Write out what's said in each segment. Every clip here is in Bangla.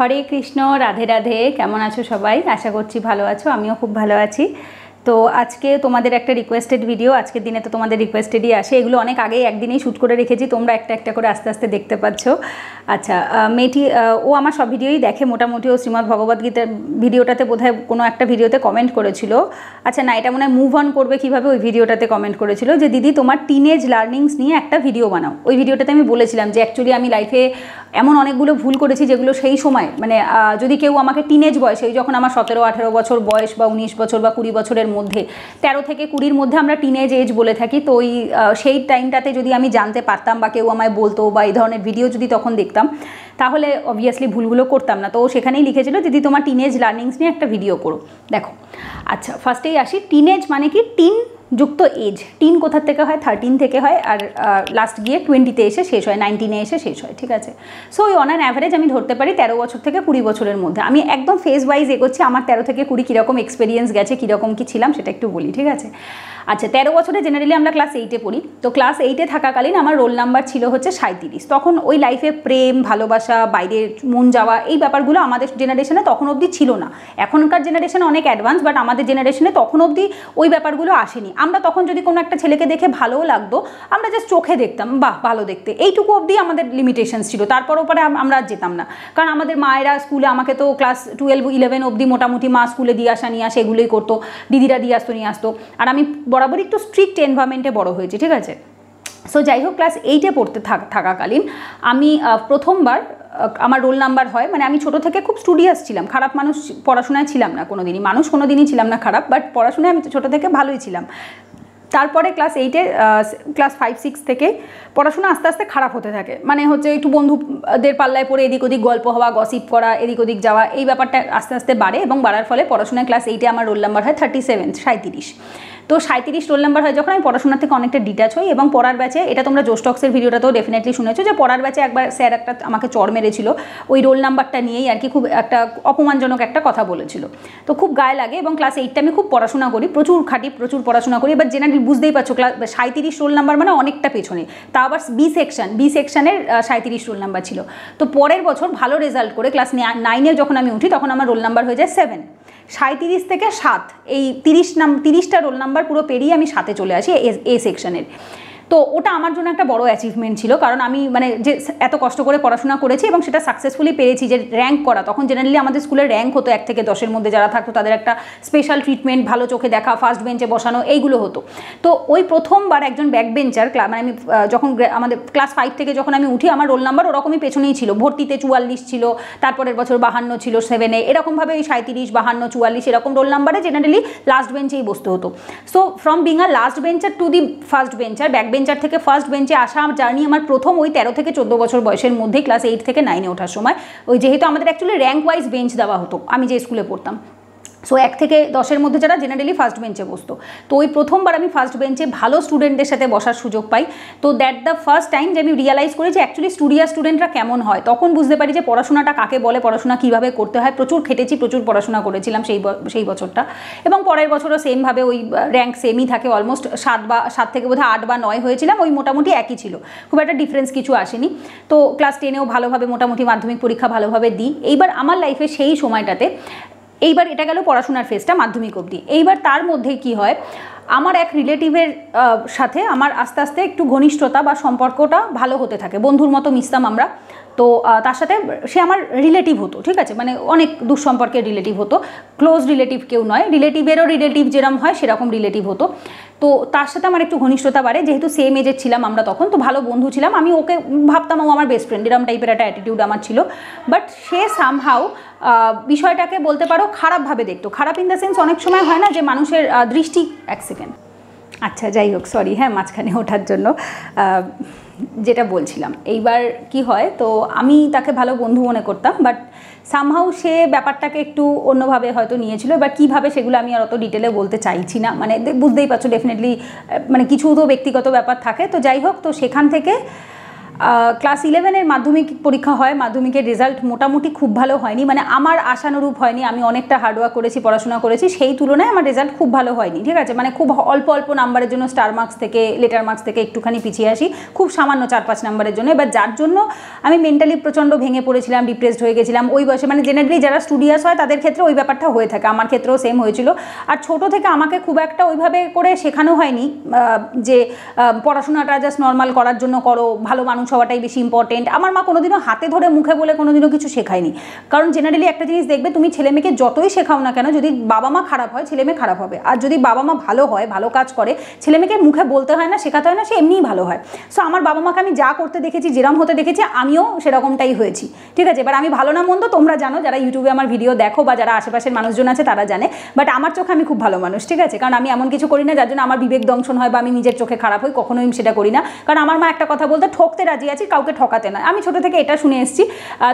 হরে কৃষ্ণ, রাধে রাধে। কেমন আছো সবাই? আশা করছি ভালো আছো, আমিও খুব ভালো আছি। তো আজকে তোমাদের একটা রিকোয়েস্টেড ভিডিও, আজকের দিনে তো তোমাদের রিকোয়েস্টেডই আসে, এগুলো অনেক আগেই একদিনেই শ্যুট করে রেখেছি, তোমরা একটা একটা করে আস্তে আস্তে দেখতে পাচ্ছ। আচ্ছা, মেয়েটি ও আমার সব ভিডিওই দেখে মোটামুটি, ও শ্রীমদ ভগবদ্গীতার ভিডিওটাতে বোধহয় কোনো একটা ভিডিওতে কমেন্ট করেছিল, আচ্ছা না এটা মনে হয় মুভ অন করবে কীভাবে ওই ভিডিওটাতে কমেন্ট করেছিল যে দিদি তোমার টিনেজ লার্নিংস নিয়ে একটা ভিডিও বানাও। ওই ভিডিওটাতে আমি বলেছিলাম যে অ্যাকচুয়ালি আমি লাইফে এমন অনেকগুলো ভুল করেছি যেগুলো সেই সময় মানে যদি কেউ আমাকে টিনেজ বয়সে, যখন আমার 17-18 বছর বয়স বা 19 বছর বা 20 বছরের মধ্যে, 13 থেকে 20 মধ্যে আমরা টিনেজ এজ বলে থাকি, তো ওই সেই টাইমটাতে যদি আমি জানতে পারতাম বা কেউ আমায় বলতো বা এই ধরনের ভিডিও যদি তখন দেখতাম তাহলে অবভিয়াসলি ভুলগুলো করতাম না। তো সেখানেই লিখেছিল দিদি তোমার টিনেজ লার্নিংস নিয়ে একটা ভিডিও করো। দেখো, আচ্ছা ফার্স্টেই আসি, টিনেজ মানে কি? টিন যুক্ত এজ। টিন কোথার থেকে হয়? 13 থেকে হয়, আর লাস্ট গিয়ে 20-তে এসে শেষ হয়, 19-এ এসে শেষ হয়, ঠিক আছে। সো ওই অন অ্যান অ্যাভারেজ আমি ধরতে পারি 13 বছর থেকে 20 বছরের মধ্যে। আমি একদম ফেজ ওয়াইজ এগোচ্ছি, আমার 13 থেকে 20 কীরকম এক্সপিরিয়েন্স গেছে, কীরকম কী ছিলাম সেটা একটু বলি, ঠিক আছে। আচ্ছা, 13 বছরে জেনারেলি আমরা ক্লাস 8-এ পড়ি, তো ক্লাস 8-এ থাকাকালীন আমার রোল নাম্বার ছিল হচ্ছে 37। তখন ওই লাইফে প্রেম, ভালোবাসা, বাইরে মন যাওয়া, এই ব্যাপারগুলো আমাদের জেনারেশনে তখন অবধি ছিল না। এখনকার জেনারেশনে অনেক অ্যাডভান্স, বাট আমাদের জেনারেশনে তখন অবধি ওই ব্যাপারগুলো আসেনি। আমরা তখন যদি কোনো একটা ছেলেকে দেখে ভালোও লাগতো, আমরা জাস্ট চোখে দেখতাম বাহ ভালো দেখতে, এইটুকু অবধি আমাদের লিমিটেশনস ছিল, তারপর ওপরে আমরা আর যেতাম না। কারণ আমাদের মায়েরা স্কুলে আমাকে তো ক্লাস 12-11 অবধি মোটামুটি মা স্কুলে দিয়ে আসা নিয়ে আসে এগুলোই করতো, দিদিরা দিয়ে আসতো নিয়ে আসতো, আর আমি বরাবরই একটু স্ট্রিক্ট এনভায়রনমেন্টে বড় হয়েছি, ঠিক আছে। সো যাই হোক, ক্লাস 8-এ পড়তে থাকাকালীন আমি প্রথমবার আমার রোল নাম্বার হয়, মানে আমি ছোটো থেকে খুব স্টুডিয়াস ছিলাম, খারাপ মানুষ পড়াশোনায় ছিলাম না কোনো দিনই, মানুষ কোনো দিনই ছিলাম না খারাপ, বাট পড়াশোনায় আমি ছোটো থেকে ভালোই ছিলাম। তারপরে ক্লাস 8-এ ক্লাস 5-6 থেকে পড়াশোনা আস্তে আস্তে খারাপ হতে থাকে, মানে হচ্ছে একটু বন্ধুদের পাল্লায় পড়ে এদিক ওদিক গল্প হওয়া, গসিপ করা, এদিক ওদিক যাওয়া, এই ব্যাপারটা আস্তে আস্তে বাড়ে, এবং বাড়ার ফলে পড়াশোনায় ক্লাস 8-এ আমার রোল নাম্বার হয় 37। তো 37 রোল নাম্বার হয় যখন, আমি পড়াশোনা থেকে অনেকটা ডিটাচ হই, এবং পড়ার ব্যাচে, এটা তোমরা জোস্টক্সের ভিডিওটাতেও ডেফিনেটলি শুনেছো যে পড়ার ব্যাচে একবার স্যার একটা আমাকে চড় মেরেছিল, ওই রোল নাম্বারটা নিয়েই আর কি, খুব একটা অপমানজনক একটা কথা বলেছিল, তো খুব গায়ে লাগে। এবং ক্লাস 8-টা আমি খুব পড়াশোনা করি, প্রচুর খাটি, প্রচুর পড়াশোনা করি, এবার জেনারেলি বুঝতেই পারছো ক্লাস 37 রোল নাম্বার মানে অনেকটা পেছনে, তা আবার বি সেকশানের 37 রোল নাম্বার ছিল। তো পরের বছর ভালো রেজাল্ট করে ক্লাস 9-এ যখন আমি উঠি তখন আমার রোল নাম্বার হয়ে যায় 7। 37 থেকে 7, এই 30টা রোল নাম্বার পুরো পেরিয়ে আমি 7-এ চলে আসি, এ সেকশনের। তো ওটা আমার জন্য একটা বড় অ্যাচিভমেন্ট ছিল, কারণ আমি মানে যে এত কষ্ট করে পড়াশোনা করেছি এবং সেটা সাকসেসফুলি পেরেছি, যে র্যাঙ্ক করা, তখন জেনারেলি আমাদের স্কুলে র্যাঙ্ক হতো 1 থেকে 10-এর মধ্যে যারা থাকতো তাদের একটা স্পেশাল ট্রিটমেন্ট, ভালো চোখে দেখা, ফার্স্ট বেঞ্চে বসানো, এইগুলো হতো। তো ওই প্রথমবার একজন ব্যাক বেঞ্চার, মানে আমি যখন আমাদের ক্লাস 5 থেকে যখন আমি উঠি আমার রোল নাম্বার ওরকমই পেছনেই ছিল, ভর্তিতে 44 ছিল, তারপরের বছর 52 ছিল 7-এ, এরকমভাবে ওই 37, 52, 44 এরকম রোল নাম্বারে জেনারেলি লাস্ট বেঞ্চেই বসতে হতো। So from being a last bencher to the first bencher, back bencher থেকে ফার্স্ট বেঞ্চে আসা জার্নি আমার প্রথম ওই 13 থেকে 14 বছর বয়সের মধ্যে, ক্লাস 8 থেকে 9-এ ওঠার সময়। ওই যেহেতু আমাদের অ্যাকচুয়ালি র্যাঙ্ক ওয়াইজ বেঞ্চ দেওয়া হতো আমি যে স্কুলে পড়তাম, সো 1 থেকে 10-এর মধ্যে যারা জেনারেলি ফার্স্ট বেঞ্চে বসতো, তো ওই প্রথমবার আমি ফার্স্ট বেঞ্চে ভালো স্টুডেন্টদের সাথে বসার সুযোগ পাই। তো দ্যাট দ্য ফার্স্ট টাইম যে আমি রিয়ালাইজ করি যে অ্যাকচুয়ালি স্টুডিয়াস স্টুডেন্টরা কেমন হয়, তখন বুঝতে পারি যে পড়াশোনাটা কাকে বলে, পড়াশোনা কীভাবে করতে হয়। প্রচুর খেটেছি, প্রচুর পড়াশোনা করেছিলাম সেই বছরটা, এবং পরের বছরও সেমভাবে ওই র্যাঙ্ক সেমই থাকে, অলমোস্ট 7 থেকে বোধহয় 8 বা 9 হয়েছিলাম, ওই মোটামুটি একই ছিল, খুব একটা ডিফারেন্স কিছু আসেনি। তো ক্লাস 10-এও ভালোভাবে মোটামুটি মাধ্যমিক পরীক্ষা ভালোভাবে দিই। এইবার আমার লাইফে সেই সময়টাতে, এইবার এটা গেল পড়াশোনার ফেজটা মাধ্যমিক অবধি। এইবার তার মধ্যে কি হয়, আমার এক রিলেটিভের সাথে আমার আস্তে আস্তে একটু ঘনিষ্ঠতা বা সম্পর্কটা ভালো হতে থাকে, বন্ধুর মতো মিশতাম আমরা। তো তার সাথে, সে আমার রিলেটিভ হতো, ঠিক আছে, মানে অনেক দুঃসম্পর্কের রিলেটিভ হতো, ক্লোজ রিলেটিভ কেউ নয়, রিলেটিভেরও রিলেটিভ যেরকম হয় সেরকম রিলেটিভ হতো। তো তার সাথে আমার একটু ঘনিষ্ঠতা বাড়ে, যেহেতু সেম এজের ছিলাম আমরা তখন, তো ভালো বন্ধু ছিলাম, আমি ওকে ভাবতাম ও আমার বেস্ট ফ্রেন্ড, এরকম টাইপের একটা অ্যাটিটিউড আমার ছিল। বাট সে সামহাউ বিষয়টাকে বলতে পারো খারাপভাবে দেখতো, খারাপ ইন দ্য সেন্স অনেক সময় হয় না যে মানুষের দৃষ্টি, এক সেকেন্ড, আচ্ছা যাই হোক, সরি, হ্যাঁ মাঝখানে ওঠার জন্য, যেটা বলছিলাম, এইবার কি হয়, তো আমি তাকে ভালো বন্ধু মনে করতাম, বাট সামহাউ সে ব্যাপারটাকে একটু অন্যভাবে হয়তো নিয়েছিল। এবার কীভাবে সেগুলো আমি আর অত ডিটেলে বলতে চাইছি না, মানে বুঝতেই পারছো ডেফিনেটলি, মানে কিছু তো ব্যক্তিগত ব্যাপার থাকে। তো যাই হোক, তো সেখান থেকে ক্লাস 11-এর মাধ্যমিক পরীক্ষা হয়, মাধ্যমিকের রেজাল্ট মোটামুটি খুব ভালো হয়নি, মানে আমার আশানুরূপ হয়নি, আমি অনেকটা হার্ডওয়ার্ক করেছি, পড়াশোনা করেছি, সেই তুলনায় আমার রেজাল্ট খুব ভালো হয়নি, ঠিক আছে, মানে খুব অল্প অল্প নাম্বারের জন্য স্টার মার্কস থেকে লেটার মার্কস থেকে একটুখানি পিছিয়ে আসি, খুব সামান্য 4-5 নাম্বারের জন্য। এবার যার জন্য আমি মেন্টালি প্রচণ্ড ভেঙে পড়েছিলাম, ডিপ্রেসড হয়ে গেছিলাম ওই বয়সে, মানে জেনারেলি যারা স্টুডিয়াস হয় তাদের ক্ষেত্রে ওই ব্যাপারটা হয়ে থাকে, আমার ক্ষেত্রেও সেম হয়েছিল। আর ছোটো থেকে আমাকে খুব একটা ওইভাবে করে শেখানো হয়নি যে পড়াশোনাটা জাস্ট নর্মাল করার জন্য করো, ভালো মানুষ হওয়াটাই বেশি ইম্পর্টেন্ট। আমার মা কোনোদিনও হাতে ধরে মুখে বলে কোনোদিনও কিছু শেখায়নি, কারণ জেনারেলি একটা জিনিস দেখবে, তুমি ছেলে মেয়েকে যতই শেখাও না কেন, যদি বাবা মা খারাপ হয় ছেলে মেয়ে খারাপ হবে, আর যদি বাবা মা ভালো হয়, ভালো কাজ করে, ছেলে মেয়েকে মুখে বলতে হয় না, শেখাতে হয় না, সে এমনিই ভালো হয়। সো আমার বাবা মাকে আমি যা করতে দেখেছি, যেরকম হতে দেখেছি, আমিও সেরকমটাই হয়েছি, ঠিক আছে। এবার আমি ভালো না মন্দ তোমরা জানো, যারা ইউটিউবে আমার ভিডিও দেখো বা যারা আশেপাশের মানুষজন আছে তারা জানে, বাট আমার চোখে আমি খুব ভালো মানুষ, ঠিক আছে, কারণ আমি এমন কিছু করি না যার জন্য আমার বিবেক দংশন হয় বা আমি নিজের চোখে খারাপ হই, কখনোই সেটা করি না। কারণ আমার মা একটা কথা বলতে, ঠকতে রাজি আছি, কাউকে ঠকাতে নয়, আমি ছোটো থেকে এটা শুনে এসেছি।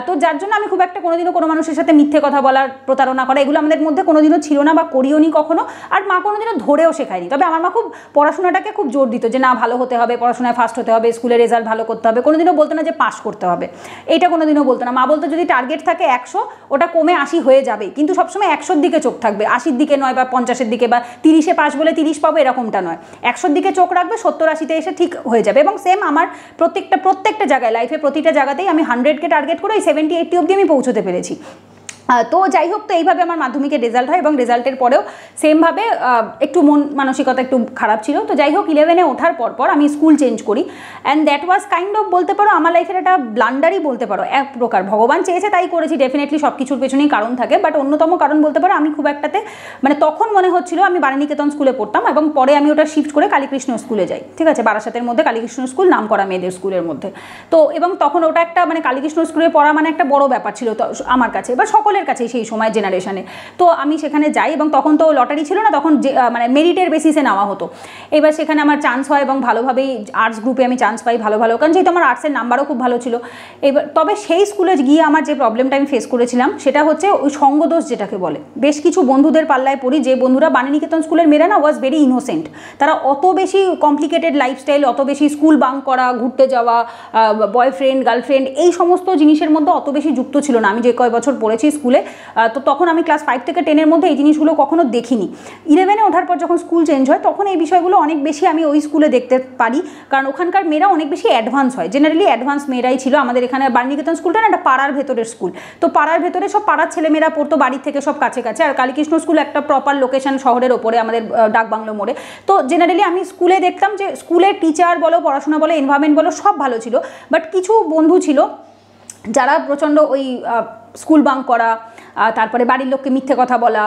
তো যার জন্য আমি খুব একটা কোনোদিনও কোনো মানুষের সাথে মিথ্যে কথা বলার, প্রতারণা করা, এগুলো আমাদের মধ্যে কোনোদিনও ছিল না বা করিও নি কখনো, আর মা কোনোদিনও ধরেও শেখায়নি। তবে আমার মা খুব পড়াশোনাটাকে খুব জোর দিত, যে না ভালো হতে হবে, পড়াশোনায় ফার্স্ট হতে হবে, স্কুলে রেজাল্ট ভালো করতে হবে, কোনোদিনও বলতো না যে পাস করতে হবে, এটা কোনোদিনও বলতো না। মা বলতো যদি টার্গেট থাকে 100, ওটা কমে 80 হয়ে যাবে, কিন্তু সবসময় 100-র দিকে চোখ থাকবে, 80-র দিকে নয়, বা 50-এর দিকে, বা 30-এ পাস বলে 30 পাবো এরকমটা নয়, 100-র দিকে চোখ রাখবে, 70-80-তে এসে ঠিক হয়ে যাবে। এবং সেম আমার প্রত্যেকটা জায়গায়, লাইফে প্রতিটা জায়গাতেই আমি 100-কে টার্গেট করে 70-80 অবধি আমি পৌঁছতে পেরেছি। তো যাই হোক, তো এইভাবে আমার মাধ্যমিকের রেজাল্ট হয়, এবং রেজাল্টের পরেও সেমভাবে একটু মন মানসিকতা একটু খারাপ ছিল। তো যাই হোক, 11-এ ওঠার পর আমি স্কুল চেঞ্জ করি, and that was kind of, বলতে পারো আমার লাইফের একটা ব্লান্ডারই বলতে পারো, এক প্রকার ভগবান চেয়েছে তাই করেছি, ডেফিনেটলি সব কিছুর পেছনেই কারণ থাকে, বাট অন্যতম কারণ বলতে পারো আমি খুব একটাতে, মানে তখন মনে হচ্ছিল, আমি বারানিকেতন স্কুলে পড়তাম এবং পরে আমি ওটা শিফট করে কালীকৃষ্ণ স্কুলে যাই, ঠিক আছে, বারাসাতের মধ্যে কালীকৃষ্ণ স্কুল, নাম করা মেয়েদের স্কুলের মধ্যে। তো এবং তখন ওটা একটা, মানে কালীকৃষ্ণ স্কুলে পড়া মানে একটা বড় ব্যাপার ছিল আমার কাছে বা সকলে কাছে সেই সময় জেনারেশনে। তো আমি সেখানে যাই, এবং তখন তো লটারি ছিল না, তখন মানে মেরিটের বেসিসে নেওয়া হতো। এবার সেখানে আমার চান্স হয় এবং ভালোভাবেই আর্টস গ্রুপে আমি চান্স পাই, ভালো, কারণ যেহেতু আমার আর্টসের নাম্বারও খুব ভালো ছিল। এবার তবে সেই স্কুলে গিয়ে আমার যে প্রবলেমটা আমি ফেস করেছিলাম সেটা হচ্ছে ওই সঙ্গদোষ যেটাকে বলে। বেশ কিছু বন্ধুদের পাল্লায় পড়ি, যে বন্ধুরা, বাণীনিকেতন স্কুলের মেয়েরা না ওয়াজ ভেরি ইনোসেন্ট, তারা অত বেশি কমপ্লিকেটেড লাইফস্টাইল, অত বেশি স্কুল বাঙ্ক করা, ঘুরতে যাওয়া, বয়ফ্রেন্ড গার্লফ্রেন্ড, এই সমস্ত জিনিসের মধ্যে অত বেশি যুক্ত ছিল না। আমি যে কয় বছর পড়েছি স্কুলে, তো তখন আমি ক্লাস 5 থেকে 10-এর মধ্যে এই জিনিসগুলো কখনো দেখিনি। 11-এ ওঠার পর যখন স্কুল চেঞ্জ হয় তখন এই বিষয়গুলো অনেক বেশি আমি ওই স্কুলে দেখতে পারি, কারণ ওখানকার মেয়েরা অনেক বেশি অ্যাডভান্স হয়, জেনারেলি অ্যাডভান্স মেয়েরাই ছিল। আমাদের এখানে বাণীনিকেতন স্কুলটা না একটা পাড়ার ভেতরের স্কুল, তো পাড়ার ভেতরে সব পাড়ার ছেলেমেয়েরা পড়তো, বাড়ির থেকে সব কাছে কাছে। আর কালীকৃষ্ণ স্কুল একটা প্রপার লোকেশন, শহরের ওপরে, আমাদের ডাকবাংলো মোড়ে। তো জেনারেলি আমি স্কুলে দেখতাম যে স্কুলের টিচার বলো, পড়াশোনা বলো, এনভায়রনমেন্ট বলো, সব ভালো ছিল, বাট কিছু বন্ধু ছিল যারা প্রচণ্ড ওই স্কুল বাঙ্ক করা, তারপরে বাড়ির লোককে মিথ্যে কথা বলা,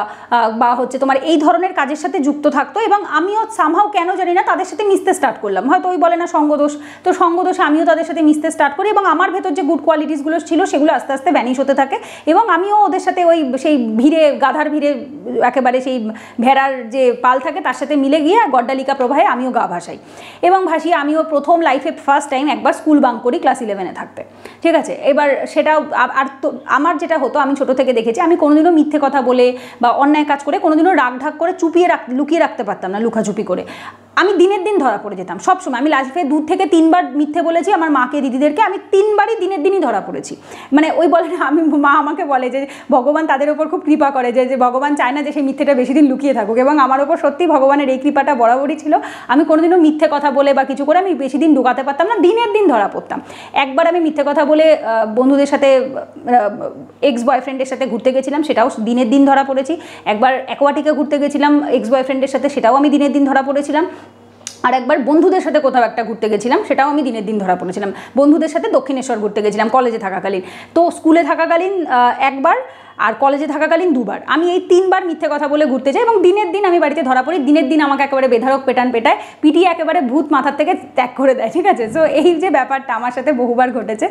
বা হচ্ছে তোমার এই ধরনের কাজের সাথে যুক্ত থাকতো। এবং আমিও সামহাও, কেন জানি না, তাদের সাথে মিশতে স্টার্ট করলাম, হয়তো ওই বলে না সঙ্গদোষ, তো সঙ্গদোষে আমিও তাদের সাথে মিশতে স্টার্ট করি, এবং আমার ভেতর যে গুড কোয়ালিটিসগুলো ছিল সেগুলো আস্তে আস্তে ভ্যানিশ হতে থাকে, এবং আমিও ওদের সাথে ওই সেই ভিড়ে, গাধার ভিড়ে, একেবারে সেই ভেড়ার যে পাল থাকে তার সাথে মিলে গিয়ে গড্ডালিকা প্রবাহে আমিও গা ভাসাই এবং ভাসিয়ে আমিও প্রথম লাইফে ফার্স্ট টাইম একবার স্কুল বাঙ্ক করি ক্লাস 11-এ থাকতে, ঠিক আছে। এবার সেটা আর আমার যেটা হতো, আমি ছোটো থেকে দেখেছি, আমি কোনোদিনও মিথ্যে কথা বলে বা অন্যায় কাজ করে কোনোদিনও রাগঢাক করে লুকিয়ে রাখতে পারতাম না, লুকাছুপি করে আমি দিনের দিন ধরা পড়ে যেতাম সবসময়। আমি লাইফে 2 থেকে 3 মিথ্যে বলেছি আমার মাকে, দিদিদেরকে, আমি 3বারই দিনের দিনই ধরা পড়েছি। মানে ওই বলে না, আমি মা আমাকে বলে যে ভগবান তাদের ওপর খুব কৃপা করে, যে ভগবান চায় না যে সেই মিথ্যেটা বেশি দিন লুকিয়ে থাকুক, এবং আমার ওপর সত্যি ভগবানের এই কৃপাটা বরাবরই ছিল। আমি কোনোদিনও মিথ্যে কথা বলে বা কিছু করে আমি বেশি দিন ঢুকাতে পারতাম না, দিনের দিন ধরা পড়তাম। একবার আমি মিথ্যে কথা বলে বন্ধুদের সাথে, এক্স বয়ফ্রেন্ডের সাথে ঘুরতে গেছিলাম, সেটাও দিনের দিন ধরা পড়েছি। একবার অ্যাকোয়াটিকে ঘুরতে গেছিলাম এক্স বয়ফ্রেন্ডের সাথে, সেটাও আমি দিনের দিন ধরা পড়েছিলাম। আর একবার বন্ধুদের সাথে কোথাও একটা ঘুরতে গেছিলাম, সেটাও আমি দিনের দিন ধরা পড়েছিলাম। বন্ধুদের সাথে দক্ষিণেশ্বর ঘুরতে গেছিলাম কলেজে থাকাকালীন, তো স্কুলে থাকাকালীন একবার আর কলেজে থাকাকালীন 2বার। আমি এই 3বার মিথ্যে কথা বলে ঘুরতে যাই এবং দিনের দিন আমি বাড়িতে ধরা পড়ি। দিনের দিন আমাকে একেবারে বেধারক পেটায়, পিটিয়ে একেবারে ভূত মাথার থেকে ত্যাগ করে দেয়, ঠিক আছে। তো এই যে ব্যাপারটা আমার সাথে বহুবার ঘটেছে,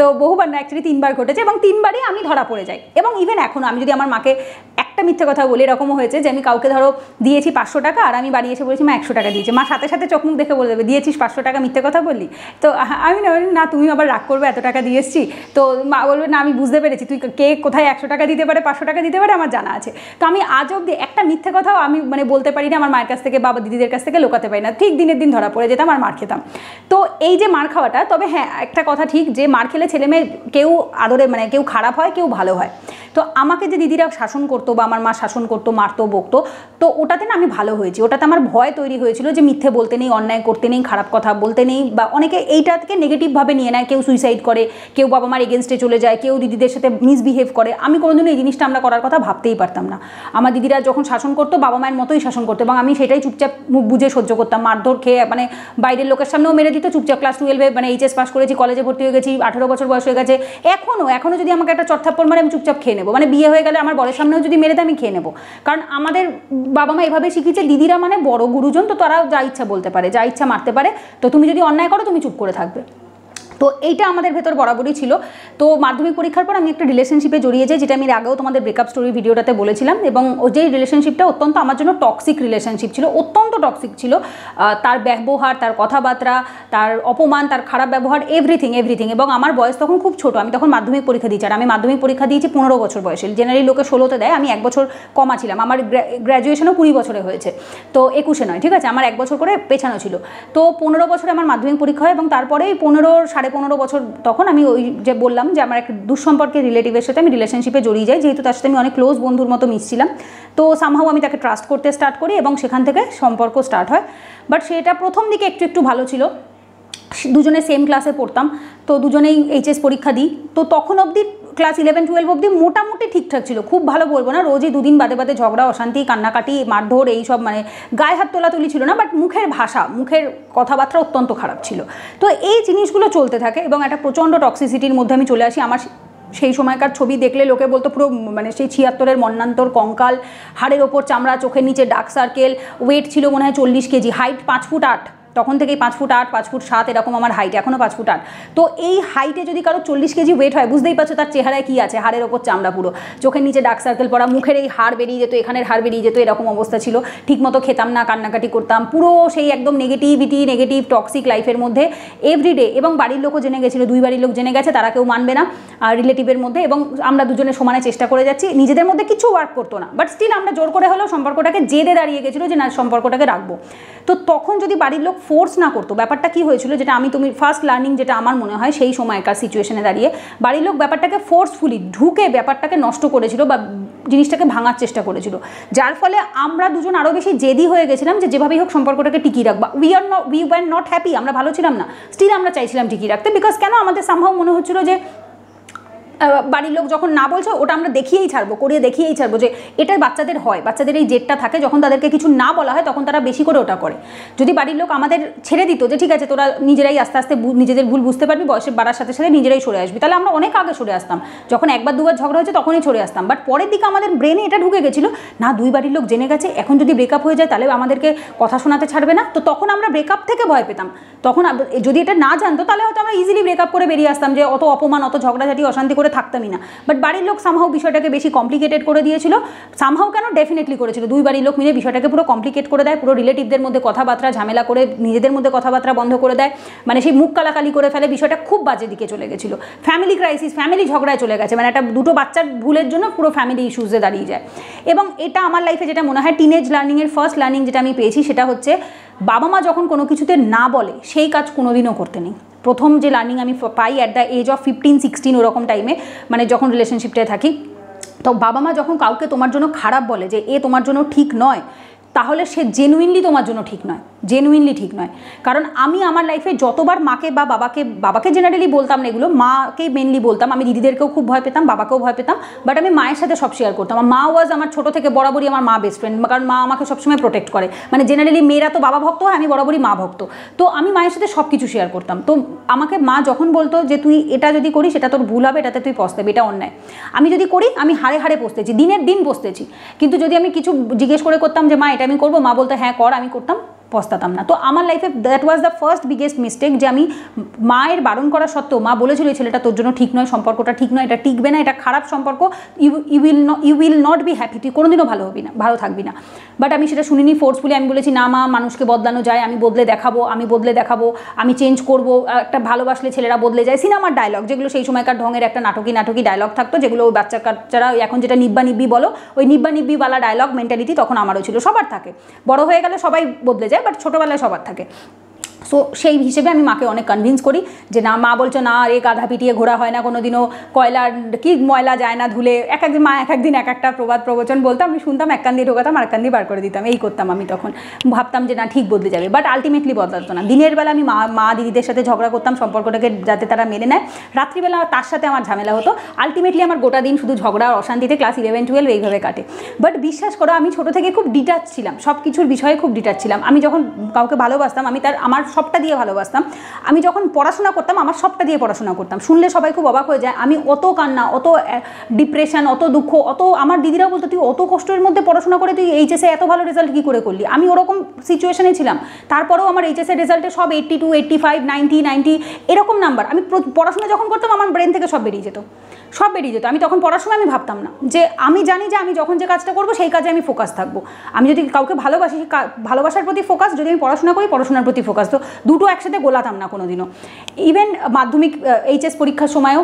তো বহুবার না, অ্যাকচুয়ালি 3বার ঘটেছে, এবং 3বারই আমি ধরা পড়ে যাই। এবং ইভেন এখন আমি যদি আমার মাকে একটা মিথ্যে কথা বলি, এরকমও হয়েছে যে আমি কাউকে ধরো দিয়েছি 500 টাকা আর আমি বাড়ি এসে বলেছি মা 100 টাকা দিয়েছি, মা সাথে সাথে চোখ মুখ দেখে বলে দেবে দিয়েছিস 500 টাকা মিথ্যে কথা বললি। তো আমি না তুমি আবার রাগ করবে এত টাকা দিয়ে এসছি, তো মা বলবে না আমি বুঝতে পেরেছি তুই কে কোথায় 100 টাকা দিতে পারে 500 টাকা দিতে পারে আমার জানা আছে। তো আমি আজ অবধি একটা মিথ্যে কথাও আমি মানে বলতে পারি না, আমার মায়ের কাছ থেকে বাবা দিদিদের কাছ থেকে লোকাতে পারি না, ঠিক দিনের দিন ধরা পড়ে যেতাম আর মার খেতাম। তো এই যে মার খাওয়াটা, তবে হ্যাঁ একটা কথা ঠিক যে মার খেলে ছেলে মেয়ে কেউ আদরে মানে কেউ খারাপ হয় কেউ ভালো হয়। তো আমাকে যে দিদিরা শাসন করতো বা আমার মা শাসন করতো মারতো বকতো, তো ওটাতে না আমি ভালো হয়েছি, ওটাতে আমার ভয় তৈরি হয়েছিল যে মিথ্যে বলতে নেই, অন্যায় করতে নেই, খারাপ কথা বলতে নেই। বা অনেকে এইটাকে নেগেটিভভাবে নিয়ে নেয়, কেউ সুইসাইড করে, কেউ বাবা মার এগেনস্টে চলে যায়, কেউ দিদিদের সাথে মিসবিহেভ করে। আমি কোনোদিনও এই জিনিসটা আমরা করার কথা ভাবতেই পারতাম না। আমার দিদিরা যখন শাসন করতো বাবা মায়ের মতোই শাসন করতো এবং আমি সেটাই চুপচাপ মুখ বুঝে সহ্য করতাম। মারধর খেয়ে মানে বাইরের লোকের সামনেও মেরে দিত চুপচাপ। ক্লাস 12 মানে HS পাস করেছি, কলেজে ভর্তি হয়ে গেছি, 18 বছর বয়স হয়ে গেছে, এখনও যদি আমাকে একটা চটথাপ্পড় মারে আমি চুপচাপ খেয়ে নেবো, মানে বিয়ে হয়ে গেলে আমার বরের সামনেও যদি মেরে দেয় আমি খেয়ে নেবো। কারণ আমাদের বাবা মা এভাবে শিখিয়েছে, দিদিরা মানে বড় গুরুজন, তো তারা যা ইচ্ছা বলতে পারে, যা ইচ্ছা মারতে পারে, তো তুমি যদি অন্যায় করো তুমি চুপ করে থাকবে। তো এইটা আমাদের ভেতর বরাবরই ছিল। তো মাধ্যমিক পরীক্ষার পর আমি একটা রিলেশনশিপে জড়িয়ে যাই, যেটা আমি আগেও তোমাদের ব্রেকআপ স্টোরি ভিডিওটাতে বলেছিলাম। এবং ওই যে রিলেশনশিপটা অত্যন্ত আমার জন্য টক্সিক রিলেশনশিপ ছিল, অত্যন্ত টক্সিক ছিল। তার ব্যবহার, তার কথাবার্তা, তার অপমান, তার খারাপ ব্যবহার, এভরিথিং। এবং আমার বয়স তখন খুব ছোট, আমি তখন মাধ্যমিক পরীক্ষা দিয়েছি, আর আমি মাধ্যমিক পরীক্ষা দিয়েছি 15 বছর বয়সে, জেনারেলি লোকে 16-তে দেয়, আমি 1 বছর কমা ছিলাম। আমার গ্র্যাজুয়েশনও 20 বছরে হয়েছে, তো 21-এ নয়, ঠিক আছে, আমার 1 বছর করে পেছানো ছিল। তো 15 বছরে আমার মাধ্যমিক পরীক্ষা হয় এবং তারপরেই 15 বছর তখন আমি ওই যে বললাম যে আমার একটা দুঃসম্পর্কের রিলেটিভের সাথে আমি রিলেশনশিপে জড়িয়ে যাই, যেহেতু তার সাথে আমি অনেক ক্লোজ বন্ধুর মতো মিশছিলাম। তো সামহাও আমি তাকে ট্রাস্ট করতে স্টার্ট করি এবং সেখান থেকে সম্পর্ক স্টার্ট হয়। বাট সেটা প্রথম দিকে একটু একটু ভালো ছিল, দুজনে সেম ক্লাসে পড়তাম, তো দুজনেই HS পরীক্ষা দিই। তো তখন অবধি ক্লাস 11-12 অবধি মোটামুটি ঠিকঠাক ছিল, খুব ভালো বলবো না, রোজই দুদিন বাদে ঝগড়া, অশান্তি, কান্নাকাটি, মারধর, এইসব মানে গায়ে হাত তোলাতুলি ছিল না, বাট মুখের ভাষা, মুখের কথাবার্তা অত্যন্ত খারাপ ছিল। তো এই জিনিসগুলো চলতে থাকে এবং একটা প্রচণ্ড টক্সিসিটির মধ্যে আমি চলে আসি। আমার সেই সময়কার ছবি দেখলে লোকে বলতো পুরো মানে সেই 76-এর মন্নান্তর, কঙ্কাল, হাড়ের ওপর চামড়া, চোখের নিচে ডার্ক সার্কেল, ওয়েট ছিল মনে হয় 40 কেজি, হাইট 5'8", তখন থেকেই 5'8", 5'7" এরকম আমার হাইট, এখনও 5'8"। তো এই হাইটে যদি কারো 40 কেজি ওয়েট হয়, বুঝতেই পারছো তার চেহারায় কী আছে, হাড়ের ওপর চামড়া পুরো, চোখের নিচে ডার্ক সার্কেল পড়া, মুখের এই হাড় বেরিয়ে যেত, এখানের হাড় বেরিয়ে যেত, এরকম অবস্থা ছিল। ঠিকমতো খেতাম না, কান্নাকাটি করতাম, পুরো সেই একদম নেগেটিভ টক্সিক লাইফের মধ্যে এভরিডে। এবং বাড়ির লোকও জেনে গেছিলো, 2 বাড়ির লোক জেনে গেছে, তারা কেউ মানবে না রিলেটিভের মধ্যে। এবং আমরা দুজনে সমানে চেষ্টা করে যাচ্ছি, নিজেদের মধ্যে কিছু ওয়ার্ক করতো না, বাট স্টিল আমরা জোর করে হলেও সম্পর্কটাকে জেদে দাঁড়িয়ে গেছিলো যে না সম্পর্কটাকে রাখবো। তো তখন যদি বাড়ির লোক ফোর্স না করতো, ব্যাপারটা কী হয়েছিল যেটা আমি তুমি ফার্স্ট লার্নিং যেটা আমার মনে হয় সেই সময়কার সিচুয়েশনে দাঁড়িয়ে, বাড়ির লোক ব্যাপারটাকে ফোর্সফুলি ঢুকে ব্যাপারটাকে নষ্ট করেছিল বা জিনিসটাকে ভাঙার চেষ্টা করেছিল, যার ফলে আমরা দুজন আরও বেশি জেদি হয়ে গেছিলাম যে যেভাবেই হোক সম্পর্কটাকে টিকিয়ে রাখবা। উই ওয়ার নট হ্যাপি, আমরা ভালো ছিলাম না, স্টিল আমরা চাইছিলাম টিকিয়ে রাখতে। বিকজ কেন, আমাদের সামহাও মনে হচ্ছিল যে বাড়ির লোক যখন না বলছে ওটা আমরা দেখিয়েই ছাড়বো, করিয়ে দেখিয়েই ছাড়বো, যে এটার বাচ্চাদের হয়, বাচ্চাদের এই জেদটা থাকে, যখন তাদেরকে কিছু না বলা হয় তখন তারা বেশি করে ওটা করে। যদি বাড়ির লোক আমাদের ছেড়ে দিত যে ঠিক আছে তোরা নিজেরাই আস্তে আস্তে নিজেদের ভুল বুঝতে পারবি, বয়সের বাড়ার সাথে সাথে নিজেরাই সরে আসবি, তাহলে আমরা অনেক আগে সরে আসতাম, যখন 1-2 বার ঝগড়া হয়েছে তখনই সরে আসতাম। বাট পরের দিকে আমাদের ব্রেনে এটা ঢুকে গেছিলো না 2 বাড়ির লোক জেনে গেছে, এখন যদি ব্রেকআপ হয়ে যায় তাহলে আমাদেরকে কথা শোনাতে ছাড়বে না। তো তখন আমরা ব্রেকআপ থেকে ভয় পেতাম, তখন যদি এটা না জানতো তাহলে হয়তো আমরা ইজিলি ব্রেকআপ করে বেরিয়ে আসতাম, যে অত অপমান, অত ঝগড়াঝাটি, অশান্তি করে থাকতামই না। বাট বাড়ির লোক সামহাও বিষয়টাকে বেশি কমপ্লিকেটেড করে দিয়েছিল, সামহাও কেন ডেফিনেটলি করেছিল, 2 বাড়ির লোক মিলে বিষয়টাকে পুরো কমপ্লিকেট করে দেয়, পুরো রিলেটিভদের মধ্যে কথাবার্তা ঝামেলা করে নিজেদের মধ্যে কথাবার্তা বন্ধ করে দেয়, মানে সেই মুখ কালাকালি করে ফেলে, বিষয়টা খুব বাজে দিকে চলে গেছিলো। ফ্যামিলি ক্রাইসিস, ফ্যামিলি ঝগড়ায় চলে গেছে, মানে একটা 2 বাচ্চার ভুলের জন্য পুরো ফ্যামিলি ইস্যুসে দাঁড়িয়ে যায়। এবং এটা আমার লাইফে যেটা মনে হয় টিনেজ লার্নিংয়ের ফার্স্ট লার্নিং যেটা আমি পেয়েছি সেটা হচ্ছে বাবা মা যখন কোনো কিছুতে না বলে সেই কাজ কোনোদিনও করতে নেই। প্রথম যে লার্নিং আমি পাই অ্যাট দ্য এজ অফ 15-16 ওরকম টাইমে, মানে যখন রিলেশনশিপটায় থাকি, তো বাবা মা যখন কাউকে তোমার জন্য খারাপ বলে যে এ তোমার জন্য ঠিক নয়, তাহলে সে জেনুইনলি তোমার জন্য ঠিক নয়, জেনুইনলি ঠিক নয়। কারণ আমি আমার লাইফে যতবার মাকে বা বাবাকে জেনারেলি বলতাম না, এগুলো মাকে মেনলি বলতাম, আমি দিদিদেরকেও খুব ভয় পেতাম, বাবাকেও ভয় পেতাম, বাট আমি মায়ের সাথে সব শেয়ার করতাম। আমার মা ওয়াজ আমার ছোটো থেকে বরাবরই আমার মা বেস্ট ফ্রেন্ড, কারণ মা আমাকে সবসময় প্রোটেক্ট করে, মানে জেনারেলি মেয়েরা তো বাবা ভক্ত হয়, আমি বরাবরই মা ভক্ত। তো আমি মায়ের সাথে সব কিছু শেয়ার করতাম। তো আমাকে মা যখন বলতো যে তুই এটা যদি করিস সেটা তোর ভুল হবে, এটাতে তুই পস্তাবি, এটা অন্যায়, আমি যদি করি আমি হাড়ে পস্তেছি, দিনের দিন পস্তেছি। কিন্তু যদি আমি কিছু জিজ্ঞেস করে করতাম যে মা এটা আমি করবো, মা বলতো হ্যাঁ কর, আমি করতাম, পস্তাতাম না। তো আমার লাইফে that was the first biggest mistake, যে আমি মায়ের বারণ করা সত্ত্বেও, মা বলেছিল এই ছেলেটা তোর জন্য ঠিক নয়, সম্পর্কটা ঠিক নয়, এটা টিকবে না, এটা খারাপ সম্পর্ক, you will not be happy, তুই কোনোদিনও ভালো হবি না, ভালো থাকবি না। বাট আমি সেটা শুনিনি ফোর্সফুলি। আমি বলেছি না মা, মানুষকে বদলানো যায়, আমি বদলে দেখাবো, আমি বদলে দেখাবো, আমি চেঞ্জ করবো, একটা ভালোবাসলে ছেলেরা বদলে যায়। সিনেমার ডায়লগ যেগুলো সেই সময়কার ঢঙের একটা নাটকী ডায়লগ থাকতো, যেগুলো ওই বাচ্চা কাচ্চারা এখন যেটা নিব্বা নিব্বি বলো, ওই নিব্বা নিব্বিওয়ালা ডায়লগ মেন্টালিটি তখন আমারও ছিল। সবার থাকে, বড় হয়ে গেলে সবাই বদলে যায়, বাট ছোটোবেলায় সবার থাকে। সো সেই হিসেবে আমি মাকে অনেক কনভিন্স করি যে না, মা বলছো না রে, গাধা পিটিয়ে ঘোরা হয় না কোনো দিনও, কয়লা কি ময়লা যায় না ধুলে, এক একদিন মা এক একদিন এক একটা প্রবাদ প্রবচন বলতাম, আমি শুনতাম, এক কান দিয়ে ঢোকাতাম আর এক কান দিয়ে বার করে দিতাম, এই করতাম আমি। তখন ভাবতাম যে না, ঠিক বদলে যাবে, বাট আলটিমেটলি বদলাতো না। দিনের বেলা আমি মা দিদিদের সাথে ঝগড়া করতাম সম্পর্কটাকে যাতে তারা মেনে নেয়, রাত্রিবেলা তার সাথে আমার ঝামেলা হতো, আলটিমেটলি আমার গোটা দিন শুধু ঝগড়া আর অশান্তিতে ক্লাস 11-12 এইভাবে কাটে। বাট বিশ্বাস করো, আমি ছোটো থেকে খুব ডিটাচ ছিলাম, সব কিছুর বিষয়ে খুব ডিটাচ ছিলাম। আমি যখন কাউকে ভালোবাসতাম, আমি আমার সবটা দিয়ে ভালোবাসতাম। আমি যখন পড়াশোনা করতাম, আমার সবটা দিয়ে পড়াশোনা করতাম। শুনলে সবাই খুব অবাক হয়ে যায়, আমি অত কান্না, অত ডিপ্রেশন, অত দুঃখ, অত, আমার দিদিরা বলতো তুই অত কষ্টের মধ্যে পড়াশোনা করে তুই এইচএসে এত ভালো রেজাল্ট কী করে করলি। আমি ওরকম সিচুয়েশানে ছিলাম, তারপরেও আমার এইচএসের রেজাল্টে সব 82, 85, 90 এরকম নাম্বার। আমি পড়াশোনা যখন করতাম, আমার ব্রেন থেকে সব বেরিয়ে যেত। আমি তখন পড়াশোনা আমি ভাবতাম না, যে আমি জানি যে আমি যখন যে কাজটা করবো সেই কাজে আমি ফোকাস থাকবো। আমি যদি কাউকে ভালোবাসি, ভালোবাসার প্রতি ফোকাস, যদি আমি পড়াশোনা করি, পড়াশোনার প্রতি ফোকাস। তো দুটো একসাথে গোলাতাম না কোনো দিনও। ইভেন মাধ্যমিক এইচএস পরীক্ষার সময়ও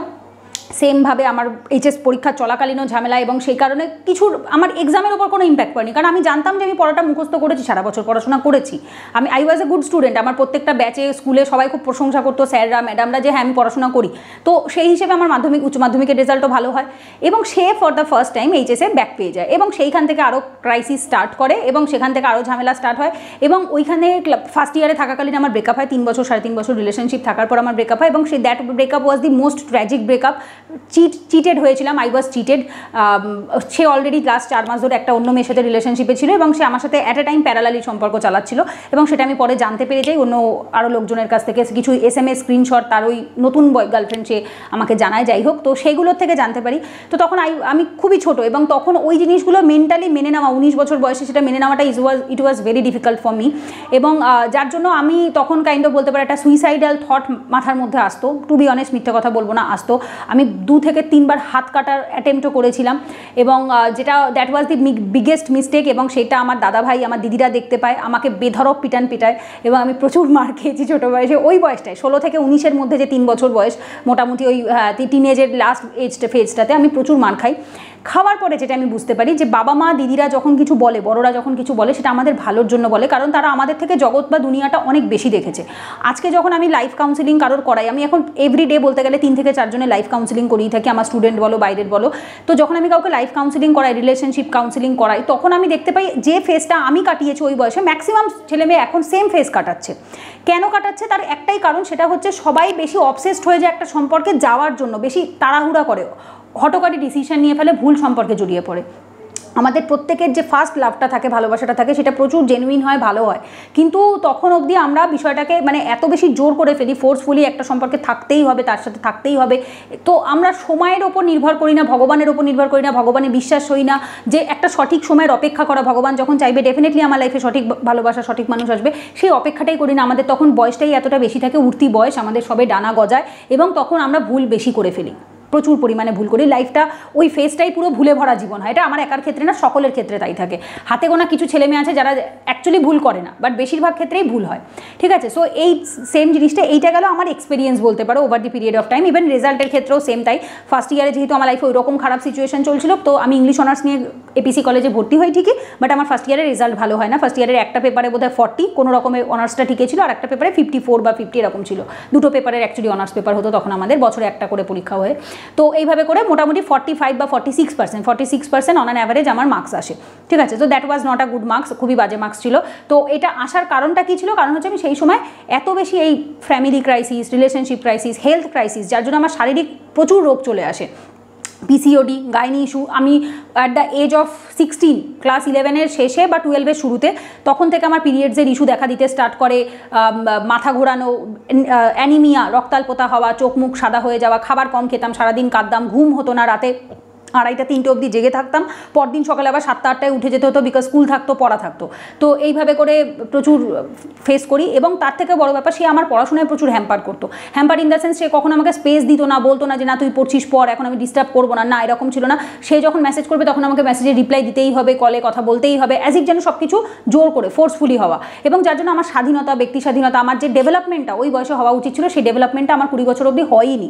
সেমভাবে আমার এইচএস পরীক্ষা চলাকালীনও ঝামেলা, এবং সেই কারণে কিছুর আমার এক্সামের ওপর কোনো ইম্প্যাক্ট পড়েনি, কারণ আমি জানতাম যে আমি পড়াটা মুখস্থ করেছি, সারা বছর পড়াশোনা করেছি। I was a good student. আমার প্রত্যেকটা ব্যাচে স্কুলে সবাই খুব প্রশংসা করতো, স্যাররা ম্যাডামরা, যে হ্যাঁ আমি পড়াশোনা করি। তো সেই হিসেবে আমার উচ্চ মাধ্যমিকের রেজাল্টও ভালো হয়, এবং সে ফর দ্য ফার্স্ট টাইম এইচএসে ব্যাক পেয়ে যায়, এবং সেইখান থেকে আরও ক্রাইসিস স্টার্ট করে, এবং সেখান থেকে আরও ঝামেলা স্টার্ট হয়। এবং ওইখানে ফার্স্ট ইয়ারে থাকাকালীন আমার ব্রেকআপ হয়, 3 বছর সাড়ে 3 বছর রিলেশনশিপ থাকার পর আমার ব্রেকআপ হয়, এবং সেই that breakup was the most tragic breakup. Cheated হয়েছিলাম, আই ওয়াজ চিটেড। সে অলরেডি লাস্ট 4 মাস ধরে একটা অন্য মেয়ের সাথে রিলেশনশিপে ছিল, এবং সে আমার সাথে অ্যাট এ টাইম প্যারালালি সম্পর্ক চালাচ্ছিল, এবং সেটা আমি পরে জানতে পেরে যাই অন্য আরও লোকজনের কাছ থেকে, কিছু SMS স্ক্রিনশট তার ওই নতুন গার্লফ্রেন্ড সে আমাকে জানায়। যাই হোক, তো সেইগুলোর থেকে জানতে পারি। তো তখন আমি খুবই ছোট, এবং তখন ওই জিনিসগুলো মেন্টালি মেনে নেওয়া, 19 বছর বয়সে সেটা মেনে নেওয়াটা it was very difficult for me, এবং যার জন্য আমি তখন কাইন্ড অফ বলতে পারি একটা সুইসাইডাল থট মাথার মধ্যে আসতো। টু বি অনেস্ট, মিথ্যে কথা বলবো না, আসতো। আমি 2 থেকে 3 বার হাত কাটার অ্যাটেম্পটও করেছিলাম, এবং যেটা that was the biggest mistake, এবং সেটা আমার দাদাভাই, আমার দিদিরা দেখতে পায়, আমাকে বেধরক পিটান পিটায়, এবং আমি প্রচুর মার খেয়েছি ছোটো বয়সে। ওই বয়সটায় 16 থেকে 19-এর মধ্যে যে 3 বছর বয়স, মোটামুটি ওই টিনেজের লাস্ট ফেজটাতে আমি প্রচুর মার খাই। খাওয়ার পরে যেটা আমি বুঝতে পারি, যে বাবা মা দিদিরা যখন কিছু বলে, বড়রা যখন কিছু বলে, সেটা আমাদের ভালোর জন্য বলে, কারণ তারা আমাদের থেকে জগৎ বা দুনিয়াটা অনেক বেশি দেখেছে। আজকে যখন আমি লাইফ কাউন্সেলিং কারোর করাই, আমি এখন এভরিডে বলতে গেলে 3 থেকে 4 জনের লাইফ কাউন্সেলিং করিয়ে থাকি, আমার স্টুডেন্ট বলো, বাইরের বলো। তো যখন আমি কাউকে লাইফ কাউন্সেলিং করাই, রিলেশনশিপ কাউন্সেলিং করাই, তখন আমি দেখতে পাই যে ফেজটা আমি কাটিয়েছি ওই বয়সে, ম্যাক্সিমাম ছেলেমেয়ে এখন সেম ফেজ কাটাচ্ছে। কেন কাটাচ্ছে তার একটাই কারণ, সেটা হচ্ছে সবাই বেশি অবসেসড হয়ে যায় একটা সম্পর্কে যাওয়ার জন্য, বেশি তাড়াহুড়া করে, হটকারী ডিসিশন নিয়ে ফেলে, ভুল সম্পর্কে জড়িয়ে পড়ে। আমাদের প্রত্যেকের যে ফার্স্ট লাভটা থাকে, ভালোবাসাটা থাকে, সেটা প্রচুর জেনুইন হয়, ভালো হয়, কিন্তু তখন অবধি আমরা বিষয়টাকে মানে এত বেশি জোর করে ফেলি, ফোর্সফুলি একটা সম্পর্কে থাকতেই হবে, তার সাথে থাকতেই হবে। তো আমরা সময়ের ওপর নির্ভর করি না, ভগবানের ওপর নির্ভর করি না, ভগবানে বিশ্বাস হই না, যে একটা সঠিক সময়ের অপেক্ষা করা, ভগবান যখন চাইবে ডেফিনেটলি আমার লাইফে সঠিক ভালোবাসা, সঠিক মানুষ আসবে, সেই অপেক্ষাটাই করি না। আমাদের তখন বয়সটাই এতটা বেশি থাকে, উঠতি বয়স, আমাদের সবে ডানা গজায়, এবং তখন আমরা ভুল বেশি করে ফেলি, প্রচুর পরিমাণে ভুল করি। লাইফটা ওই ফেজটাই পুরো ভুলে ভরা জীবন হয়। এটা আমার একার ক্ষেত্রে না, সকলের ক্ষেত্রে তাই থাকে। হাতে গোনা কিছু ছেলেমেয়ে আছে যারা অ্যাকচুয়ালি ভুল করে না, বাট বেশিরভাগ ক্ষেত্রেই ভুল হয়, ঠিক আছে। সো এই সেম জিনিসটা, এইটা গেল আমার এক্সপিরিয়েন্স বলতে পারো over the period of time. Even রেজাল্টের ক্ষেত্রেও সেম তাই। ফার্স্ট ইয়ারে যেহেতু আমার লাইফে ওইরকম খারাপ সিচুয়েশন চলছিল, তো আমি ইংলিশ অনার্স নিয়ে APC কলেজে ভর্তি হই ঠিকই, বাট আমার ফার্স্ট ইয়ারের রেজাল্ট ভালো হয় না। ফার্স্ট ইয়ারের একটা পেপারে বোধহয় 40 কোনো রকমের অনার্সটা ঠিকই ছিল, আর একটা পেপারে 54 বা 50 এরকম ছিল। দুটো পেপারের অ্যাকচুয়ালি অনার্স পেপার হতো তখন আমাদের, বছরে একটা করে পরীক্ষা হয়ে। তো এইভাবে করে মোটামুটি 45 বা 46% অন অ্যাভারেজ আমার মার্কস আসে, ঠিক আছে। তো that was not a good marks, খুবই বাজে মার্কস ছিল। তো এটা আসার কারণটা কী ছিল? কারণ হচ্ছে আমি সেই সময় এত বেশি এই family crisis, relationship crisis, health crisis, যার জন্য আমার শারীরিক প্রচুর রোগ চলে আসে, PCOD, গাইনি ইস্যু। আমি at the age of 16, class 11-এর শেষে বা 12-এর শুরুতে, তখন থেকে আমার পিরিয়ডসের ইস্যু দেখা দিতে স্টার্ট করে, মাথা ঘোরানো, অ্যানিমিয়া, রক্তাল্পতা হওয়া, চোখ মুখ সাদা হয়ে যাওয়া, খাবার কম খেতাম, সারাদিন কাঁদতাম, ঘুম হতো না রাতে, আড়াইটা তিনটে অবধি জেগে থাকতাম, পরদিন সকালে আবার 7টা 8টায় উঠে যেতে হতো, বিকজ স্কুল থাকতো, পড়া থাকতো। তো এইভাবে করে প্রচুর ফেস করি। এবং তার থেকে বড় ব্যাপার, সে আমার পড়াশোনায় প্রচুর হ্যাম্পার করতো। হ্যাম্পার ইন দ্য সেন্স, সে কখনো আমাকে স্পেস দিত না, বলতো না যে না তুই পড়ছিস পর, এখন আমি ডিস্টার্ব করবো না, না এরকম ছিল না। সে যখন মেসেজ করবে তখন আমাকে মেসেজে রিপ্লাই দিতেই হবে, কলে কথা বলতেই হবে, অ্যাজ ইফ যেন সব কিছু জোর করে ফোর্সফুলি হওয়া। এবং যার জন্য আমার স্বাধীনতা, ব্যক্তি স্বাধীনতা, আমার যে ডেভেলপমেন্টটা ওই বয়সে হওয়া উচিত ছিল সেই ডেভেলপমেন্টটা আমার 20 বছর অবধি হয়ইনি।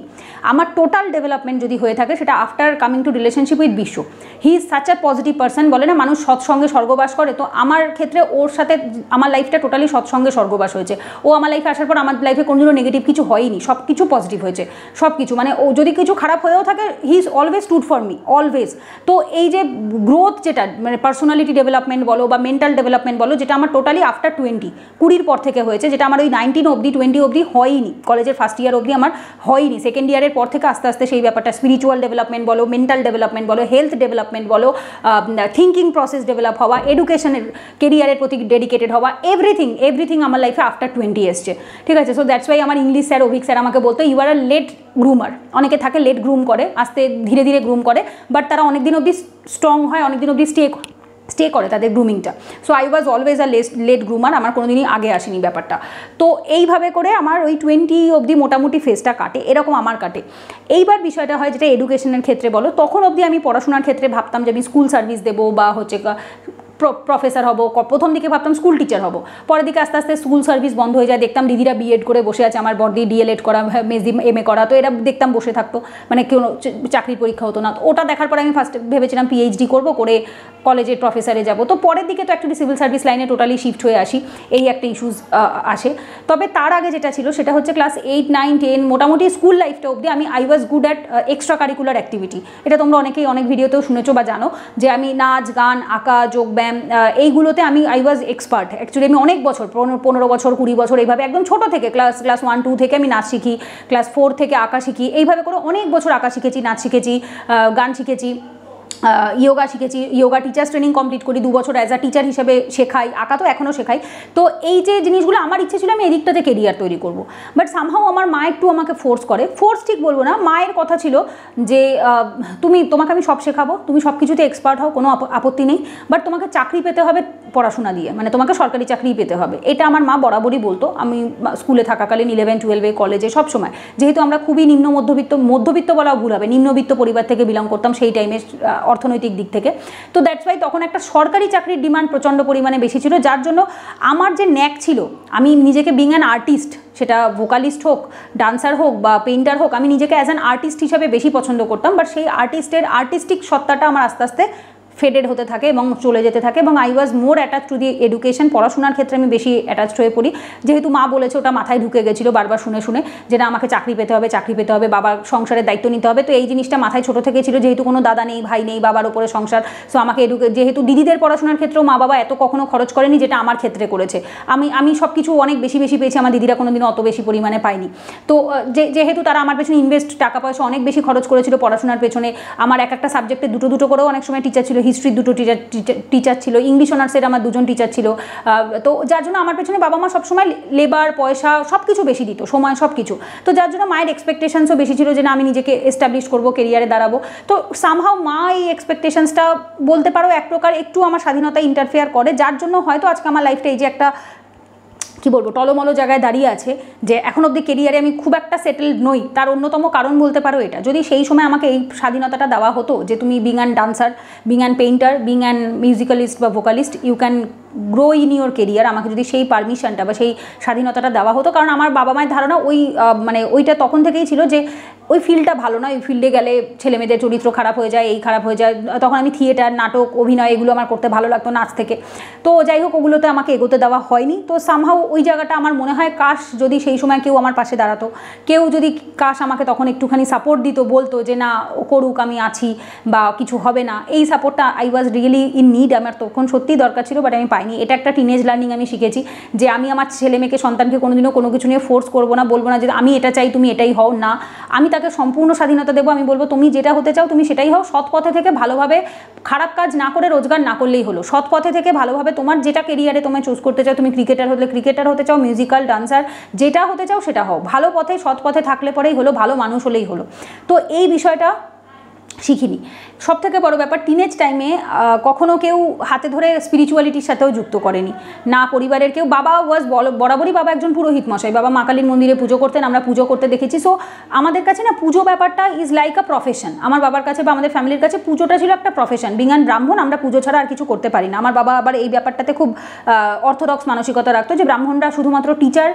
আমার টোটাল ডেভেলপমেন্ট যদি হয়ে থাকে সেটা after coming to relationship with বিশ্ব। He is such a positive person, বলে না মানুষ সৎসঙ্গে স্বর্গবাস করে, তো আমার ক্ষেত্রে ওর সাথে আমার লাইফটা টোটালি সৎসঙ্গে স্বর্গবাস হয়েছে। ও আমার লাইফে আসার পর আমার লাইফে কোনোদিনও নেগেটিভ কিছু হয়নি, সব কিছু পজিটিভ হয়েছে, সব কিছু, মানে ও যদি কিছু খারাপ হয়েও থাকে he is always stood for me, always. তো এই যে গ্রোথ যেটা, মানে পার্সোনালিটি ডেভেলপমেন্ট বলো বা মেন্টাল ডেভেলপমেন্ট বলো, যেটা আমার টোটালি আফটার 20 পর থেকে হয়েছে, যেটা আমার ওই 19 অবধি 20 অবধি হয়নি, কলেজের ফার্স্ট ইয়ার অবধি আমার হয়নি। সেকেন্ড ইয়ারের পর থেকে আস্তে আস্তে সেই ব্যাপারটা, স্পিরিচুয়াল ডেভেলপমেন্ট বলো, মেন্টাল ডেভেলপমেন্ট বলো, হেলথ ডেভেলপমেন্ট বলো, থিঙ্কিং প্রসেস ডেভেলপ হওয়া, এডুকেশনের কেরিয়ারের প্রতি ডেডিকেটেড হওয়া, এভরিথিং আমার লাইফে আফটার 20 এসছে, ঠিক আছে। সো দ্যাটস ওয়াই আমার ইংলিশ স্যার, অভিক স্যার আমাকে বলতো you are a late bloomer. অনেকে থাকে লেট গ্রুম করে, আস্তে ধীরে ধীরে গ্রুম করে, বাট তারা অনেকদিন অবধি স্ট্রং হয়, অনেকদিন অবধি স্টে করে তাদের গ্রুমিংটা। So I was always a late groomer, আমার কোনো দিনই আগে আসেনি ব্যাপারটা। তো এইভাবে করে আমার ওই 20 অবধি মোটামুটি ফেজটা কাটে, এরকম আমার কাটে। এইবার বিষয়টা হয় যেটা এডুকেশনের ক্ষেত্রে বলো, তখন অবধি আমি পড়াশোনার ক্ষেত্রে ভাবতাম যে আমি স্কুল সার্ভিস দেবো বা হচ্ছে প্রফেসর হব। প্রথম দিকে ভাবতাম স্কুল টিচার হব, পরের দিকে আস্তে আস্তে স্কুল সার্ভিস বন্ধ হয়ে যায়, দেখতাম দিদিরা বিএড করে বসে আছে, আমার বড়দি ডিএলএড করা, মেজি এমএ করা, তো এরা দেখতাম বসে থাকতো, মানে কোনো চাকরির পরীক্ষা হতো না। ওটা দেখার পরে আমি ফার্স্ট ভেবেছিলাম পিএইচডি করব, করে কলেজের প্রফেসরে যাব। তো পরের দিকে তো অ্যাকচুয়ালি সিভিল সার্ভিস লাইনে টোটালি শিফট হয়ে আসি, এই একটা ইস্যুস আসে। তবে তার আগে যেটা ছিল সেটা হচ্ছে ক্লাস 8, 9, 10 মোটামুটি স্কুল লাইফটা অবধি আমি I was good at extra curricular activity. এটা তোমরা অনেকেই অনেক ভিডিওতেও শুনেছো বা জানো যে আমি নাচ, গান, আঁকা, যোগ, এইগুলোতে আমি আই ওয়াজ এক্সপার্ট। অ্যাকচুয়ালি আমি অনেক বছর, 15 বছর, 20 বছর এইভাবে একদম ছোটো থেকে ক্লাস 1, 2 থেকে আমি নাচ শিখি, ক্লাস 4 থেকে আঁকা শিখি, এইভাবে করে অনেক বছর আঁকা শিখেছি, নাচ শিখেছি, গান শিখেছি, ইয়োগা শিখেছি। ইয়োগা টিচার ট্রেনিং কমপ্লিট করি, 2 বছর অ্যাজ আ টিচার হিসেবে শেখাই, আঁকা তো এখনও শেখাই। তো এই যে জিনিসগুলো আমার ইচ্ছে ছিল আমি এদিকটাতে কেরিয়ার তৈরি করব, বাট সামহাও আমার মা একটু আমাকে ফোর্স করে, ফোর্স ঠিক বলবো না, মায়ের কথা ছিল যে তোমাকে আমি সব শেখাবো, তুমি সব কিছুতে এক্সপার্ট হও, কোনো আপত্তি নেই, বাট তোমাকে চাকরি পেতে হবে পড়াশোনা দিয়ে, মানে তোমাকে সরকারি চাকরিই পেতে হবে। এটা আমার মা বরাবরই বলতো, আমি স্কুলে থাকাকালীন 11, 12 কলেজে সবসময়, যেহেতু আমরা খুবই নিম্ন মধ্যবিত্ত বলা ভুল হবে, নিম্নবিত্ত পরিবার থেকে বিলং করতাম সেই টাইমে অর্থনৈতিক দিক থেকে। তো দ্যাটস ওয়াই তখন একটা সরকারি চাকরির ডিমান্ড প্রচণ্ড পরিমাণে বেশি ছিল, যার জন্য আমার যে ন্যাক ছিল, আমি নিজেকে বিং অ্যান আর্টিস্ট, সেটা ভোকালিস্ট হোক, ডান্সার হোক বা পেইন্টার হোক, আমি নিজেকে অ্যাজ অ্যান আর্টিস্ট হিসাবে বেশি পছন্দ করতাম, বাট সেই আর্টিস্টিক সত্তাটা আমার আস্তে আস্তে ফেডেড হতে থাকে এবং চলে যেতে থাকে। এবং I was more attach to the education, পড়াশোনার ক্ষেত্রে আমি বেশি অ্যাটাচড হয়ে পড়ি, যেহেতু মা বলেছে, ওটা মাথায় ঢুকে গেছিলো বারবার শুনে যে না আমাকে চাকরি পেতে হবে, বাবার সংসারের দায়িত্ব নিতে হবে। তো এই জিনিসটা মাথায় ছোটো থেকে ছিল, যেহেতু কোনো দাদা নেই, ভাই নেই, বাবার ওপরে সংসার। সো আমাকে যেহেতু দিদিদের পড়াশোনার ক্ষেত্রেও মা বাবা এত কখনো খরচ করেনি যেটা আমার ক্ষেত্রে করেছে, আমি সব কিছু অনেক বেশি পেয়েছি, আমার দিদিরা কোনো দিনও অত বেশি পরিমাণে পাইনি। তো যেহেতু তারা আমার পেছনে ইনভেস্ট, টাকা পয়সা অনেক বেশি খরচ করেছিল পড়াশোনার পেছনে। আমার একটা সাবজেক্টে দুটো করেও অনেক সময় টিচার ছিল, হিস্ট্রির 2 টিচার ছিল, ইংলিশ অনার্সের আমার 2 টিচার ছিল। তো যার জন্য আমার পেছনে বাবা মা সবসময় লেবার, পয়সা সব কিছু বেশি দিত, সময় সব কিছু। তো যার জন্য মায়ের এক্সপেকটেশনসও বেশি ছিল যে না আমি নিজেকে এস্টাবলিশ করবো, কেরিয়ারে দাঁড়াবো। তো সামহাও মা এই এক্সপেকটেশনসটা বলতে পারো এক প্রকার একটু আমার স্বাধীনতা ইন্টারফেয়ার করে, যার জন্য হয়তো আজকে আমার লাইফটা এই যে একটা কি বলবো টলমলো জায়গায় দাঁড়িয়ে আছে, যে এখন অবধি কেরিয়ারে আমি খুব একটা সেটেলড নই, তার অন্যতম কারণ বলতে পারো এটা। যদি সেই সময় আমাকে এই স্বাধীনতাটা দেওয়া হতো যে তুমি being an dancer, being an painter, being an musicalist বা vocalist, you can grow in your career, আমাকে যদি সেই পারমিশনটা বা সেই স্বাধীনতাটা দেওয়া হতো। কারণ আমার বাবা মায়ের ধারণা ওইটা তখন থেকেই ছিল যে ওই ফিল্ডটা ভালো না, ওই ফিল্ডে গেলে ছেলেমেয়েদের চরিত্র খারাপ হয়ে যায়, এই খারাপ হয়ে যায়। তখন আমি থিয়েটার, নাটক, অভিনয় এগুলো আমার করতে ভালো লাগতো, নাচ থেকে। তো যাই হোক ওগুলোতে আমাকে এগোতে দেওয়া হয়নি। তো সামহাও ওই জায়গাটা আমার মনে হয় কাশ যদি সেই সময় কেউ আমার পাশে দাঁড়াতো, কেউ যদি কাশ আমাকে তখন একটুখানি সাপোর্ট দিত, বলতো যে না ও করুক, আমি আছি, বা কিছু হবে না, এই সাপোর্টটা I was really in need, আমার তখন সত্যিই দরকার ছিল, বাট আমি পাইনি। এটা একটা টিনেজ লার্নিং আমি শিখেছি, যে আমি আমার ছেলেমেয়েকে, সন্তানকে কোনোদিনও কোনো কিছু নিয়ে ফোর্স করবো না, বলবো না যে আমি এটা চাই তুমি এটাই হও, না, আমি তাকে সম্পূর্ণ স্বাধীনতা দেবো। আমি বলবো তুমি যেটা হতে চাও তুমি সেটাই হও, সৎ পথে থেকে ভালোভাবে, খারাপ কাজ না করে, রোজগার না করলেই হলো, সৎ পথে থেকে ভালোভাবে তোমার যেটা কেরিয়ারে তোমায় চুজ করতে চাও, তুমি ক্রিকেটার হলে ক্রিকেটার হতে চাও, মিউজিক্যাল, ডান্সার, যেটা হতে চাও সেটা হও, ভালো পথে, সৎ পথে থাকলে পরেই হলো, ভালো মানুষ হলেই হলো। তো এই বিষয়টা শিখিনি। সব থেকে বড়ো ব্যাপার, টিনেজ টাইমে কখনও কেউ হাতে ধরে স্পিরিচুয়ালিটির সাথেও যুক্ত করেনি, না পরিবারের কেউ। বাবা ওয়াজ বরাবরই বাবা একজন পুরোহিত মশাই, বাবা মা কালীর মন্দিরে পুজো করতেন, আমরা পুজো করতে দেখেছি। সো আমাদের কাছে না পুজো ব্যাপারটা ইজ লাইক আ প্রফেশন। আমার বাবার কাছে বা আমাদের ফ্যামিলির কাছে পুজোটা ছিল একটা প্রফেশন। বিজ্ঞান ব্রাহ্মণ, আমরা পুজো ছাড়া আর কিছু করতে পারি না। আমার বাবা আবার এই ব্যাপারটাতে খুব অর্থোডক্স মানসিকতা রাখতো যে ব্রাহ্মণরা শুধুমাত্র টিচার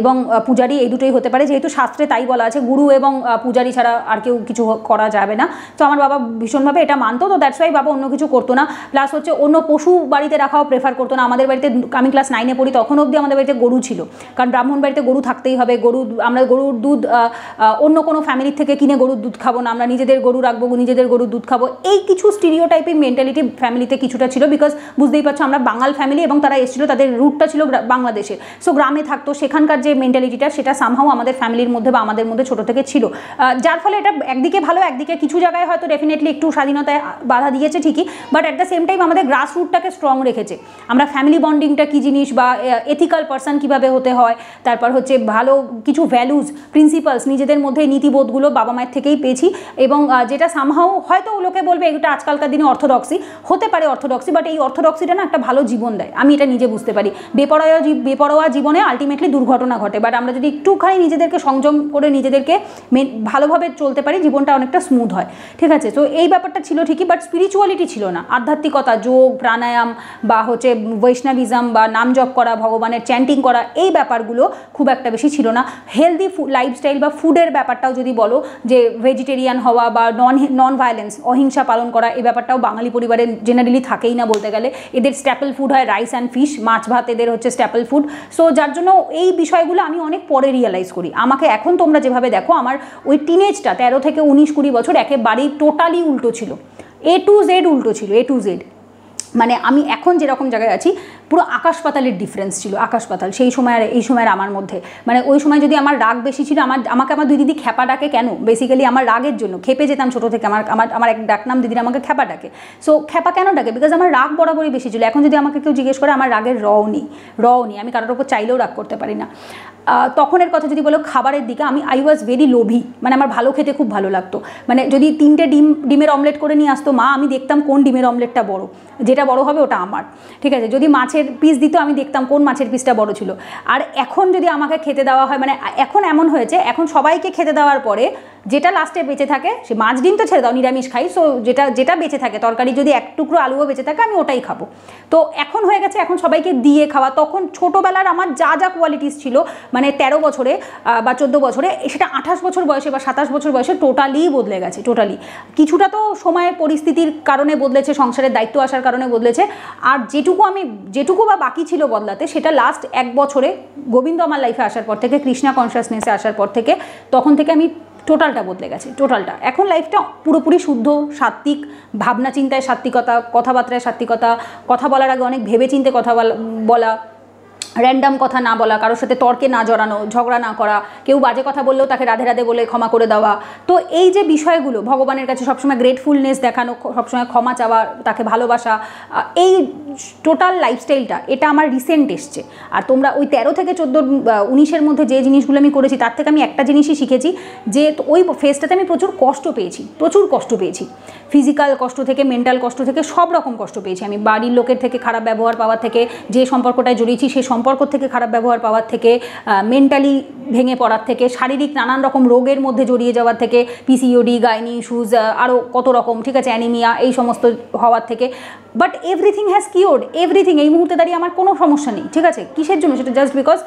এবং পূজারি এই দুটোই হতে পারে, যেহেতু শাস্ত্রে তাই বলা আছে গুরু এবং পূজারি ছাড়া আর কেউ কিছু করা যাবে না। তো আমার বাবা ভীষণভাবে এটা মানতো, তো দ্যাটস ওয়াই বাবা অন্য কিছু করতো না। প্লাস হচ্ছে অন্য পশু বাড়িতে রাখাও প্রেফার করতো না। আমাদের বাড়িতে, আমি ক্লাস 9-এ পড়ি তখন অবধি আমাদের বাড়িতে গরু ছিল, কারণ ব্রাহ্মণ বাড়িতে গরু থাকতেই হবে। গরু, আমরা গরুর দুধ অন্য কোনো ফ্যামিলির থেকে কিনে গরুর দুধ খাবো না, আমরা নিজেদের গরু রাখবো, নিজেদের গরুর দুধ খাবো। এই কিছু স্টিরিওটাইপের মেন্টালিটি ফ্যামিলিতে কিছুটা ছিল, বিকজ বুঝতেই পারছো আমরা বাঙাল ফ্যামিলি এবং তারা এসেছিল, তাদের রুটটা ছিল বাংলাদেশের। সো গ্রামে থাকতো, সেখানকার যে মেন্টালিটিটা সেটা সামহাও আমাদের ফ্যামিলির মধ্যে বা আমাদের মধ্যে ছোটো থেকে ছিল, যার ফলে এটা একদিকে ভালো, একদিকে কিছু জায়গায় হয়তো ডেফিনেটলি একটু স্বাধীনতায় বাধা দিয়েছে ঠিকই, but at the same time আমাদের গ্রাস রুটটাকে স্ট্রং রেখেছে। আমরা ফ্যামিলি বন্ডিংটা কী জিনিস বা এথিক্যাল পার্সন কীভাবে হতে হয়, তারপর হচ্ছে ভালো কিছু ভ্যালুজ, প্রিন্সিপালস, নিজেদের মধ্যে নীতিবোধগুলো বাবা মায়ের থেকেই পেয়েছি। এবং যেটা সামহাও হয়তো লোকে বলবে এটা আজকালকার দিনে অর্থোডক্সি হতে পারে, অর্থোডক্সি, বাট এই অর্থোডক্সিটা না একটা ভালো জীবন দেয়, আমি এটা নিজে বুঝতে পারি। বেপরোয়া জীবনে আলটিমেটলি দুর্ঘটনা ঘটে, বাট আমরা যদি একটুখানি নিজেদেরকে সংযম করে নিজেদেরকে ভালোভাবে চলতে পারি, জীবনটা অনেকটা স্মুথ হয়, ঠিক আছে। তো এই ব্যাপারটা ছিল ঠিকই, বাট স্পিরিচুয়ালিটি ছিল না। আধ্যাত্মিকতা, যোগ, প্রাণায়াম বা হচ্ছে বৈষ্ণবিজম বা নাম জপ করা, ভগবানের চ্যান্টিং করা, এই ব্যাপারগুলো খুব একটা বেশি ছিল না। হেলদি লাইফস্টাইল বা ফুডের ব্যাপারটাও যদি বলো, যে ভেজিটেরিয়ান হওয়া বা নন ভায়োলেন্স, অহিংসা পালন করা, এই ব্যাপারটাও বাঙালি পরিবারে জেনারেলি থাকেই না বলতে গেলে। এদের স্ট্যাপল ফুড হয় রাইস অ্যান্ড ফিশ, মাছ ভাত এদের হচ্ছে স্ট্যাপল ফুড। সো যার জন্য এই বিষয়গুলো আমি অনেক পরে রিয়ালাইজ করি। আমাকে এখন তোমরা যেভাবে দেখো, আমার ওই টিনেজটা 13 থেকে 19-20 বছর একেবারেই টোটালি উল্টো ছিল, A to Z উল্টো ছিল, A to Z। মানে আমি এখন যেরকম জায়গায় আছি পুরো আকাশ পাতালের ডিফারেন্স ছিল, আকাশ পাতাল সেই সময় আর এই সময়ের আমার মধ্যে। মানে ওই সময় যদি আমার রাগ বেশি ছিল, আমাকে আমার দুই দিদি খ্যাপা ডাকে, কেন বেসিক্যালি আমার রাগের জন্য, খেপে যেতাম ছোটো থেকে। আমার এক ডাকনাম, দিদিরা আমাকে খ্যাপা ডাকে। সো খ্যাপা কেন ডাকে? বিকজ আমার রাগ বরাবরই বেশি ছিল। এখন যদি আমাকে কেউ জিজ্ঞেস করে, আমার রাগের রও নেই, আমি কারোর ওপর চাইলেও রাগ করতে পারি না। তখনের কথা যদি বলো, খাবারের দিকে আই ওয়াজ ভেরি লোভি। মানে আমার ভালো খেতে খুব ভালো লাগতো। মানে যদি 3টে ডিমের অমলেট করে নিয়ে আসতো মা, আমি দেখতাম কোন ডিমের অমলেটটা বড়, যেটা বড় হবে ওটা আমার, ঠিক আছে। যদি মাছের পিস দিত, আমি দেখতাম কোন মাছের পিসটা বড় ছিল। আর এখন যদি আমাকে খেতে দেওয়া হয়, মানে এখন এমন হয়েছে, এখন সবাইকে খেতে দেওয়ার পরে যেটা লাস্টে বেঁচে থাকে, সে মাছ ডিম তো ছেড়ে দাও, নিরামিষ খাই। সো যেটা বেঁচে থাকে, তরকারি যদি এক টুকরো আলুও বেঁচে থাকে, আমি ওটাই খাবো। তো এখন হয়ে গেছে, এখন সবাইকে দিয়ে খাওয়া। তখন ছোটোবেলার আমার যা কোয়ালিটিস ছিল, মানে 13 বছরে বা 14 বছরে, সেটা 28 বছর বয়সে বা 27 বছর বয়সে টোটালি বদলে গেছে। টোটালি কিছুটা তো সময়ের পরিস্থিতির কারণে বদলেছে, সংসারের দায়িত্ব আসার কারণে বদলেছে। আর যেটুকু বা বাকি ছিল বদলাতে, সেটা লাস্ট 1 বছরে গোবিন্দ আমার লাইফে আসার পর থেকে, কৃষ্ণা কনসাসনেসে আসার পর থেকে, তখন থেকে আমি টোটালটা বদলে গেছে, টোটালটা। এখন লাইফটা পুরোপুরি শুদ্ধ, সাত্ত্বিক, ভাবনা চিন্তায় সাত্ত্বিকতা, কথাবার্তায় সাত্ত্বিকতা, কথা বলার আগে অনেক ভেবেচিন্তে কথা বলা, র্যান্ডাম কথা না বলা, কারোর সাথে তর্কে না জড়ানো, ঝগড়া না করা, কেউ বাজে কথা বললেও তাকে রাধে রাধে বলে ক্ষমা করে দেওয়া। তো এই যে বিষয়গুলো, ভগবানের কাছে সবসময় গ্রেটফুলনেস দেখানো, সবসময় ক্ষমা চাওয়া, তাকে ভালোবাসা, এই টোটাল লাইফস্টাইলটা, এটা আমার রিসেন্ট এসছে। আর তোমরা ওই 13 থেকে 14-19-এর মধ্যে যে জিনিসগুলো আমি করেছি, তার থেকে আমি একটা জিনিসই শিখেছি, যে ওই ফেজটাতে আমি প্রচুর কষ্ট পেয়েছি। ফিজিক্যাল কষ্ট থেকে, মেন্টাল কষ্ট থেকে, সব রকম কষ্ট পেয়েছি আমি। বাড়ির লোকের থেকে খারাপ ব্যবহার পাওয়ার থেকে, যে সম্পর্কটায় জড়িয়েছি সেই সম্পর্ক থেকে খারাপ ব্যবহার পাওয়ার থেকে, মেন্টালি ভেঙে পড়ার থেকে, শারীরিক নানান রকম রোগের মধ্যে জড়িয়ে যাওয়ার থেকে, PCOD, গাইনি ইস্যুজ, আরও কত রকম, ঠিক আছে, অ্যানিমিয়া, এই সমস্ত হওয়ার থেকে। But everything has cured, everything. এই মুহূর্তে দাঁড়িয়ে আমার কোনো সমস্যা নেই, ঠিক আছে। কিসের জন্য? সেটা জাস্ট বিকজ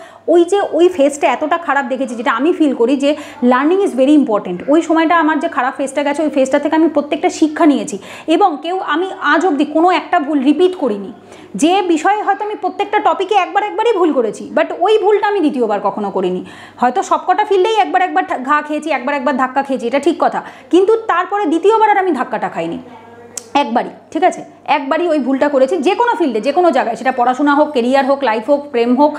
ওই ফেজটা এতটা খারাপ দেখেছি, যেটা আমি ফিল করি যে লার্নিং ইজ ভেরি ইম্পর্টেন্ট। ওই সময়টা আমার যে খারাপ ফেজটা গেছে, ওই ফেজটা থেকে আমি প্রত্যেকটা শিক্ষা নিয়েছি। এবং আমি আজ অবধি কোনো একটা ভুল রিপিট করিনি। যে বিষয়ে হয়তো আমি প্রত্যেকটা টপিকে একবারই ভুল করেছি, বাট ওই ভুলটা আমি দ্বিতীয়বার কখনো করিনি। হয়তো সবকটা ফিল্ডেই একবার ঘা খেয়েছি, একবার ধাক্কা খেয়েছি, এটা ঠিক কথা, কিন্তু তারপরে দ্বিতীয়বার আর আমি ধাক্কাটা খাইনি। একবারই, ঠিক আছে, একবারই ওই ভুলটা করেছি। যে কোনো ফিল্ডে, যে কোনো জায়গায়, সেটা পড়াশোনা হোক, কেরিয়ার হোক, লাইফ হোক, প্রেম হোক,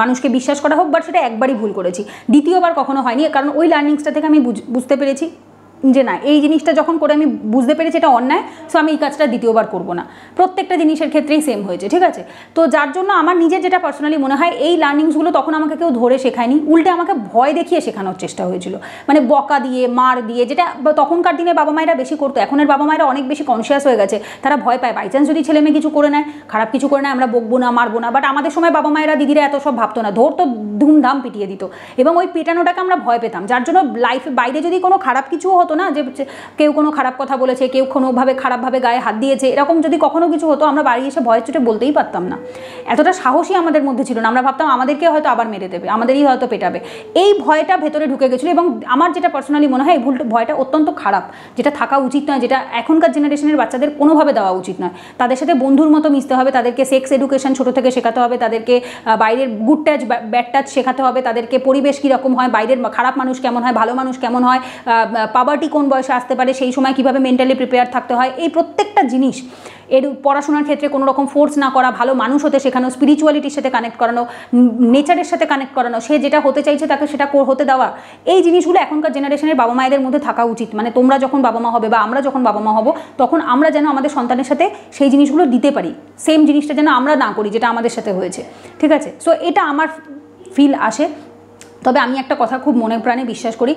মানুষকে বিশ্বাস করা হোক, বাট সেটা একবারই ভুল করেছি, দ্বিতীয়বার কখনো হয়নি। কারণ ওই লার্নিংসটা থেকে আমি বুঝতে পেরেছি যে না, এই জিনিসটা যখন করে আমি বুঝতে পেরেছি এটা অন্যায়, সো আমি এই কাজটা দ্বিতীয়বার করবো না। প্রত্যেকটা জিনিসের ক্ষেত্রেই সেম হয়েছে, ঠিক আছে। তো যার জন্য আমার নিজের যেটা পার্সোনালি মনে হয়, এই লার্নিংসগুলো তখন আমাকে কেউ ধরে শেখায়নি, উল্টে আমাকে ভয় দেখিয়ে শেখানোর চেষ্টা হয়েছিল, মানে বকা দিয়ে, মার দিয়ে, যেটা তখনকার দিনে বাবা মায়েরা বেশি করতো। এখনের বাবা মায়েরা অনেক বেশি কনসিয়াস হয়ে গেছে, তারা ভয় পায় বাই চান্স যদি ছেলে মেয়ে কিছু করে নেয়, খারাপ কিছু করে নেয়, আমরা বকবো না, মারবো না। বাট আমাদের সময় বাবা মায়েরা, দিদিরা এত সব ভাবতো না, ধরতো ধুমধাম পিটিয়ে দিত, এবং ওই পেটানোটাকে আমরা ভয় পেতাম। যার জন্য লাইফে বাইরে যদি কোনো খারাপ কিছুও হতো না, যে কেউ কোনো খারাপ কথা বলেছে, কেউ কোনোভাবে খারাপভাবে গায়ে হাত দিয়েছে, এরকম যদি কখনো কিছু হতো আমরা বাড়ি এসে ভয়ের চোটে বলতেই পারতাম না। এতটা সাহসী আমাদের মধ্যে ছিল না, আমরা ভাবতাম আমাদেরকে হয়তো আবার মেরে দেবে, আমাদেরই হয়তো পেটাবে। এই ভয়টা ভেতরে ঢুকে গেছিলো, এবং আমার যেটা পার্সোনালি মনে হয় এই ভুলটা, ভয়টা অত্যন্ত খারাপ, যেটা থাকা উচিত নয়, যেটা এখনকার জেনারেশনের বাচ্চাদের কোনোভাবে দেওয়া উচিত নয়। তাদের সাথে বন্ধুর মতো মিশতে হবে, তাদেরকে সেক্স এডুকেশন ছোটো থেকে শেখাতে হবে, তাদেরকে বাইরের গুড টাচ ব্যাড টাচ শেখাতে হবে, তাদেরকে পরিবেশ কীরকম হয়, বাইরের খারাপ মানুষ কেমন হয়, ভালো মানুষ কেমন হয়, পাওয়ার্টি কোন বয়সে আসতে পারে, সেই সময় কীভাবে মেন্টালি প্রিপেয়ার থাকতে হয়, এই প্রত্যেকটা জিনিস। এর পড়াশোনার ক্ষেত্রে কোনো রকম ফোর্স না করা, ভালো মানুষ হতে শেখানো, স্পিরিচুয়ালিটির সাথে কানেক্ট করানো, নেচারের সাথে কানেক্ট করানো, সে যেটা হতে চাইছে তাকে সেটা হতে দেওয়া, এই জিনিসগুলো এখনকার জেনারেশনের বাবা মায়েদের মধ্যে থাকা উচিত। মানে তোমরা যখন বাবা মা হবে বা আমরা যখন বাবা মা হব, তখন আমরা যেন আমাদের সন্তানের সাথে সেই জিনিসগুলো দিতে পারি, সেম জিনিসটা যেন আমরা না করি যেটা আমাদের সাথে হয়েছে, ঠিক আছে। সো এটা আমার ফিল আসে। তবে আমি একটা কথা খুব মনে প্রাণে বিশ্বাস করি,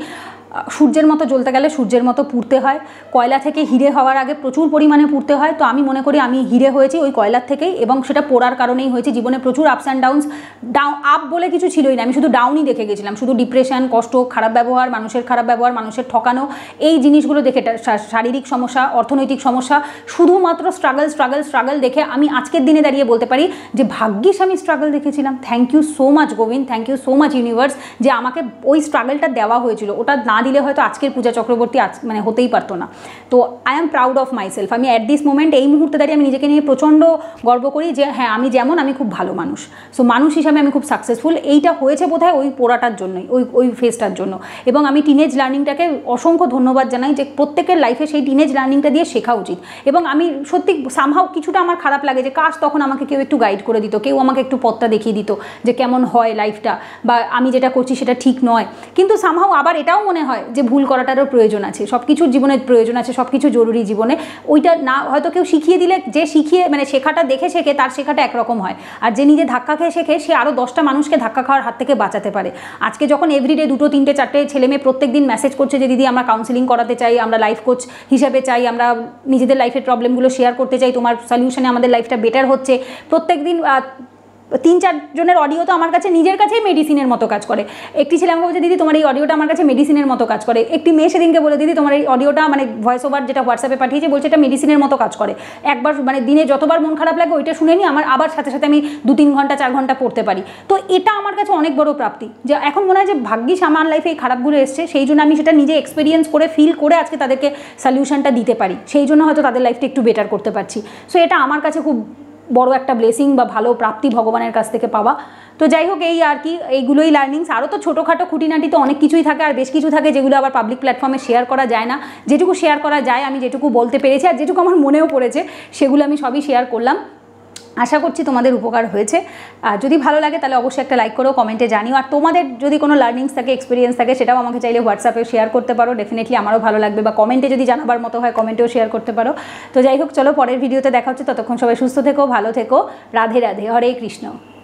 সূর্যের মতো জ্বলতে গেলে সূর্যের মতো পুড়তে হয়, কয়লা থেকে হিরে হওয়ার আগে প্রচুর পরিমাণে পুড়তে হয়। তো আমি মনে করি আমি হিরে হয়েছি ওই কয়লার থেকেই, এবং সেটা পোড়ার কারণেই হয়েছে। জীবনে প্রচুর আপস অ্যান্ড ডাউনস, আপ বলে কিছু ছিলই না, আমি শুধু ডাউনই দেখে গেছিলাম, শুধু ডিপ্রেশন, কষ্ট, খারাপ ব্যবহার, মানুষের খারাপ ব্যবহার, মানুষের ঠকানো, এই জিনিসগুলো দেখে, শারীরিক সমস্যা, অর্থনৈতিক সমস্যা, শুধুমাত্র স্ট্রাগল স্ট্রাগল স্ট্রাগল দেখে আমি আজকের দিনে দাঁড়িয়ে বলতে পারি যে ভাগ্যিস আমি স্ট্রাগল দেখেছিলাম। Thank you so much Govinda, thank you so much universe, যে আমাকে ওই স্ট্রাগলটা দেওয়া হয়েছিল। ওটা না দিলে হয়তো আজকের পূজা চক্রবর্তী মানে হতেই পারতো না। তো I am proud of my self. আমি অ্যাট দিস মোমেন্ট, এই মুহূর্তে দাঁড়িয়ে আমি নিজেকে নিয়ে প্রচণ্ড গর্ব করি যে হ্যাঁ আমি যেমন, আমি খুব ভালো মানুষ। সো মানুষ হিসাবে আমি খুব সাকসেসফুল। এইটা হয়েছে বোধ হয় ওই পোড়াটার জন্যই, ওই ফেজটার জন্য। এবং আমি টিনেজ লার্নিংটাকে অসংখ্য ধন্যবাদ জানাই, যে প্রত্যেকের লাইফে সেই টিনেজ লার্নিংটা দিয়ে শেখা উচিত। এবং আমি সত্যি সামহাও কিছুটা আমার খারাপ লাগে যে কাজ তখন আমাকে কেউ একটু গাইড করে দিত, কেউ আমাকে একটু পথটা দেখিয়ে দিত যে কেমন হয় লাইফটা, বা আমি যেটা করছি সেটা ঠিক নয়। কিন্তু সামহাও আবার এটাও মনে হয় যে ভুল করাটারও প্রয়োজন আছে, সব কিছুর জীবনের প্রয়োজন আছে, সব কিছু জরুরি জীবনে। ওইটা না হয়তো কেউ শিখিয়ে দিলে, যে শিখিয়ে মানে শেখাটা দেখে শেখে তার শেখাটা একরকম হয়, আর যে নিজে ধাক্কা খেয়ে শেখে সে আরও 10টা মানুষকে ধাক্কা খাওয়ার হাত থেকে বাঁচাতে পারে। আজকে যখন এভরিডে 2, 3, 4 ছেলে মেয়ে প্রত্যেক দিন মেসেজ করছে যে দিদি আমরা কাউন্সেলিং করাতে চাই, আমরা লাইফ কোচ হিসাবে চাই, আমরা নিজেদের লাইফের প্রবলেমগুলো শেয়ার করতে চাই, তোমার সলিউশনে আমাদের লাইফটা বেটার হচ্ছে। প্রত্যেক দিন 3, 4 জনের অডিও তো আমার কাছে নিজের কাছেই মেডিসিনের মতো কাজ করে। একটি ছেলে আমাকে বলছে দিদি তোমার এই অডিওটা আমার কাছে মেডিসিনের মতো কাজ করে। একটি মেয়ে সেদিনকে বলে দিদি তোমার এই অডিওটা, মানে ভয়েস ওভার যেটা হোয়াটসঅ্যাপে পাঠিয়েছে, বলছে এটা মেডিসিনের মতো কাজ করে। একবার মানে দিনে যতবার মন খারাপ লাগে ওইটা শুনে নিই, আমার আবার সাথে সাথে আমি 2, 3 ঘন্টা 4 ঘন্টা পড়তে পারি। তো এটা আমার কাছে অনেক বড় প্রাপ্তি, যে এখন মনে হয় যে ভাগ্যিস আমার লাইফে এই খারাপগুলো এসছে, সেই জন্য আমি সেটা নিজে এক্সপিরিয়েন্স করে, ফিল করে আজকে তাদেরকে সলিউশনটা দিতে পারি, সেই জন্য হয়তো তাদের লাইফটা একটু বেটার করতে পারছি। সো এটা আমার কাছে খুব বড় একটা ব্লেসিং বা ভালো প্রাপ্তি ভগবানের কাছ থেকে পাওয়া। তো যাই হোক, এই আর কি, এইগুলোই লার্নিংস। আরও তো ছোটোখাটো খুঁটিনাটি তো অনেক কিছুই থাকে, আর বেশ কিছু থাকে যেগুলো আবার পাবলিক প্ল্যাটফর্মে শেয়ার করা যায় না। যেটুকু শেয়ার করা যায় আমি যেটুকু বলতে পেরেছি, আর যেটুকু আমার মনেও পড়েছে সেগুলো আমি সবই শেয়ার করলাম। আশা করছি তোমাদের উপকার হয়েছে। আর যদি ভালো লাগে তাহলে অবশ্যই একটা লাইক করো, কমেন্টে জানিও। আর তোমাদের যদি কোনো লার্নিংস থাকে, এক্সপিরিয়েন্স থাকে, সেটাও আমাকে চাইলে হোয়াটসঅ্যাপে শেয়ার করতে পারো, ডেফিনেটলি আমারও ভালো লাগবে। বা কমেন্টে যদি জানাবার মতো হয় কমেন্টেও শেয়ার করতে পারো। তো যাই হোক, চলো পরের ভিডিওতে দেখা হচ্ছে। ততক্ষণ সবাই সুস্থ থেকো, ভালো থেকো। রাধে রাধে, হরে কৃষ্ণ।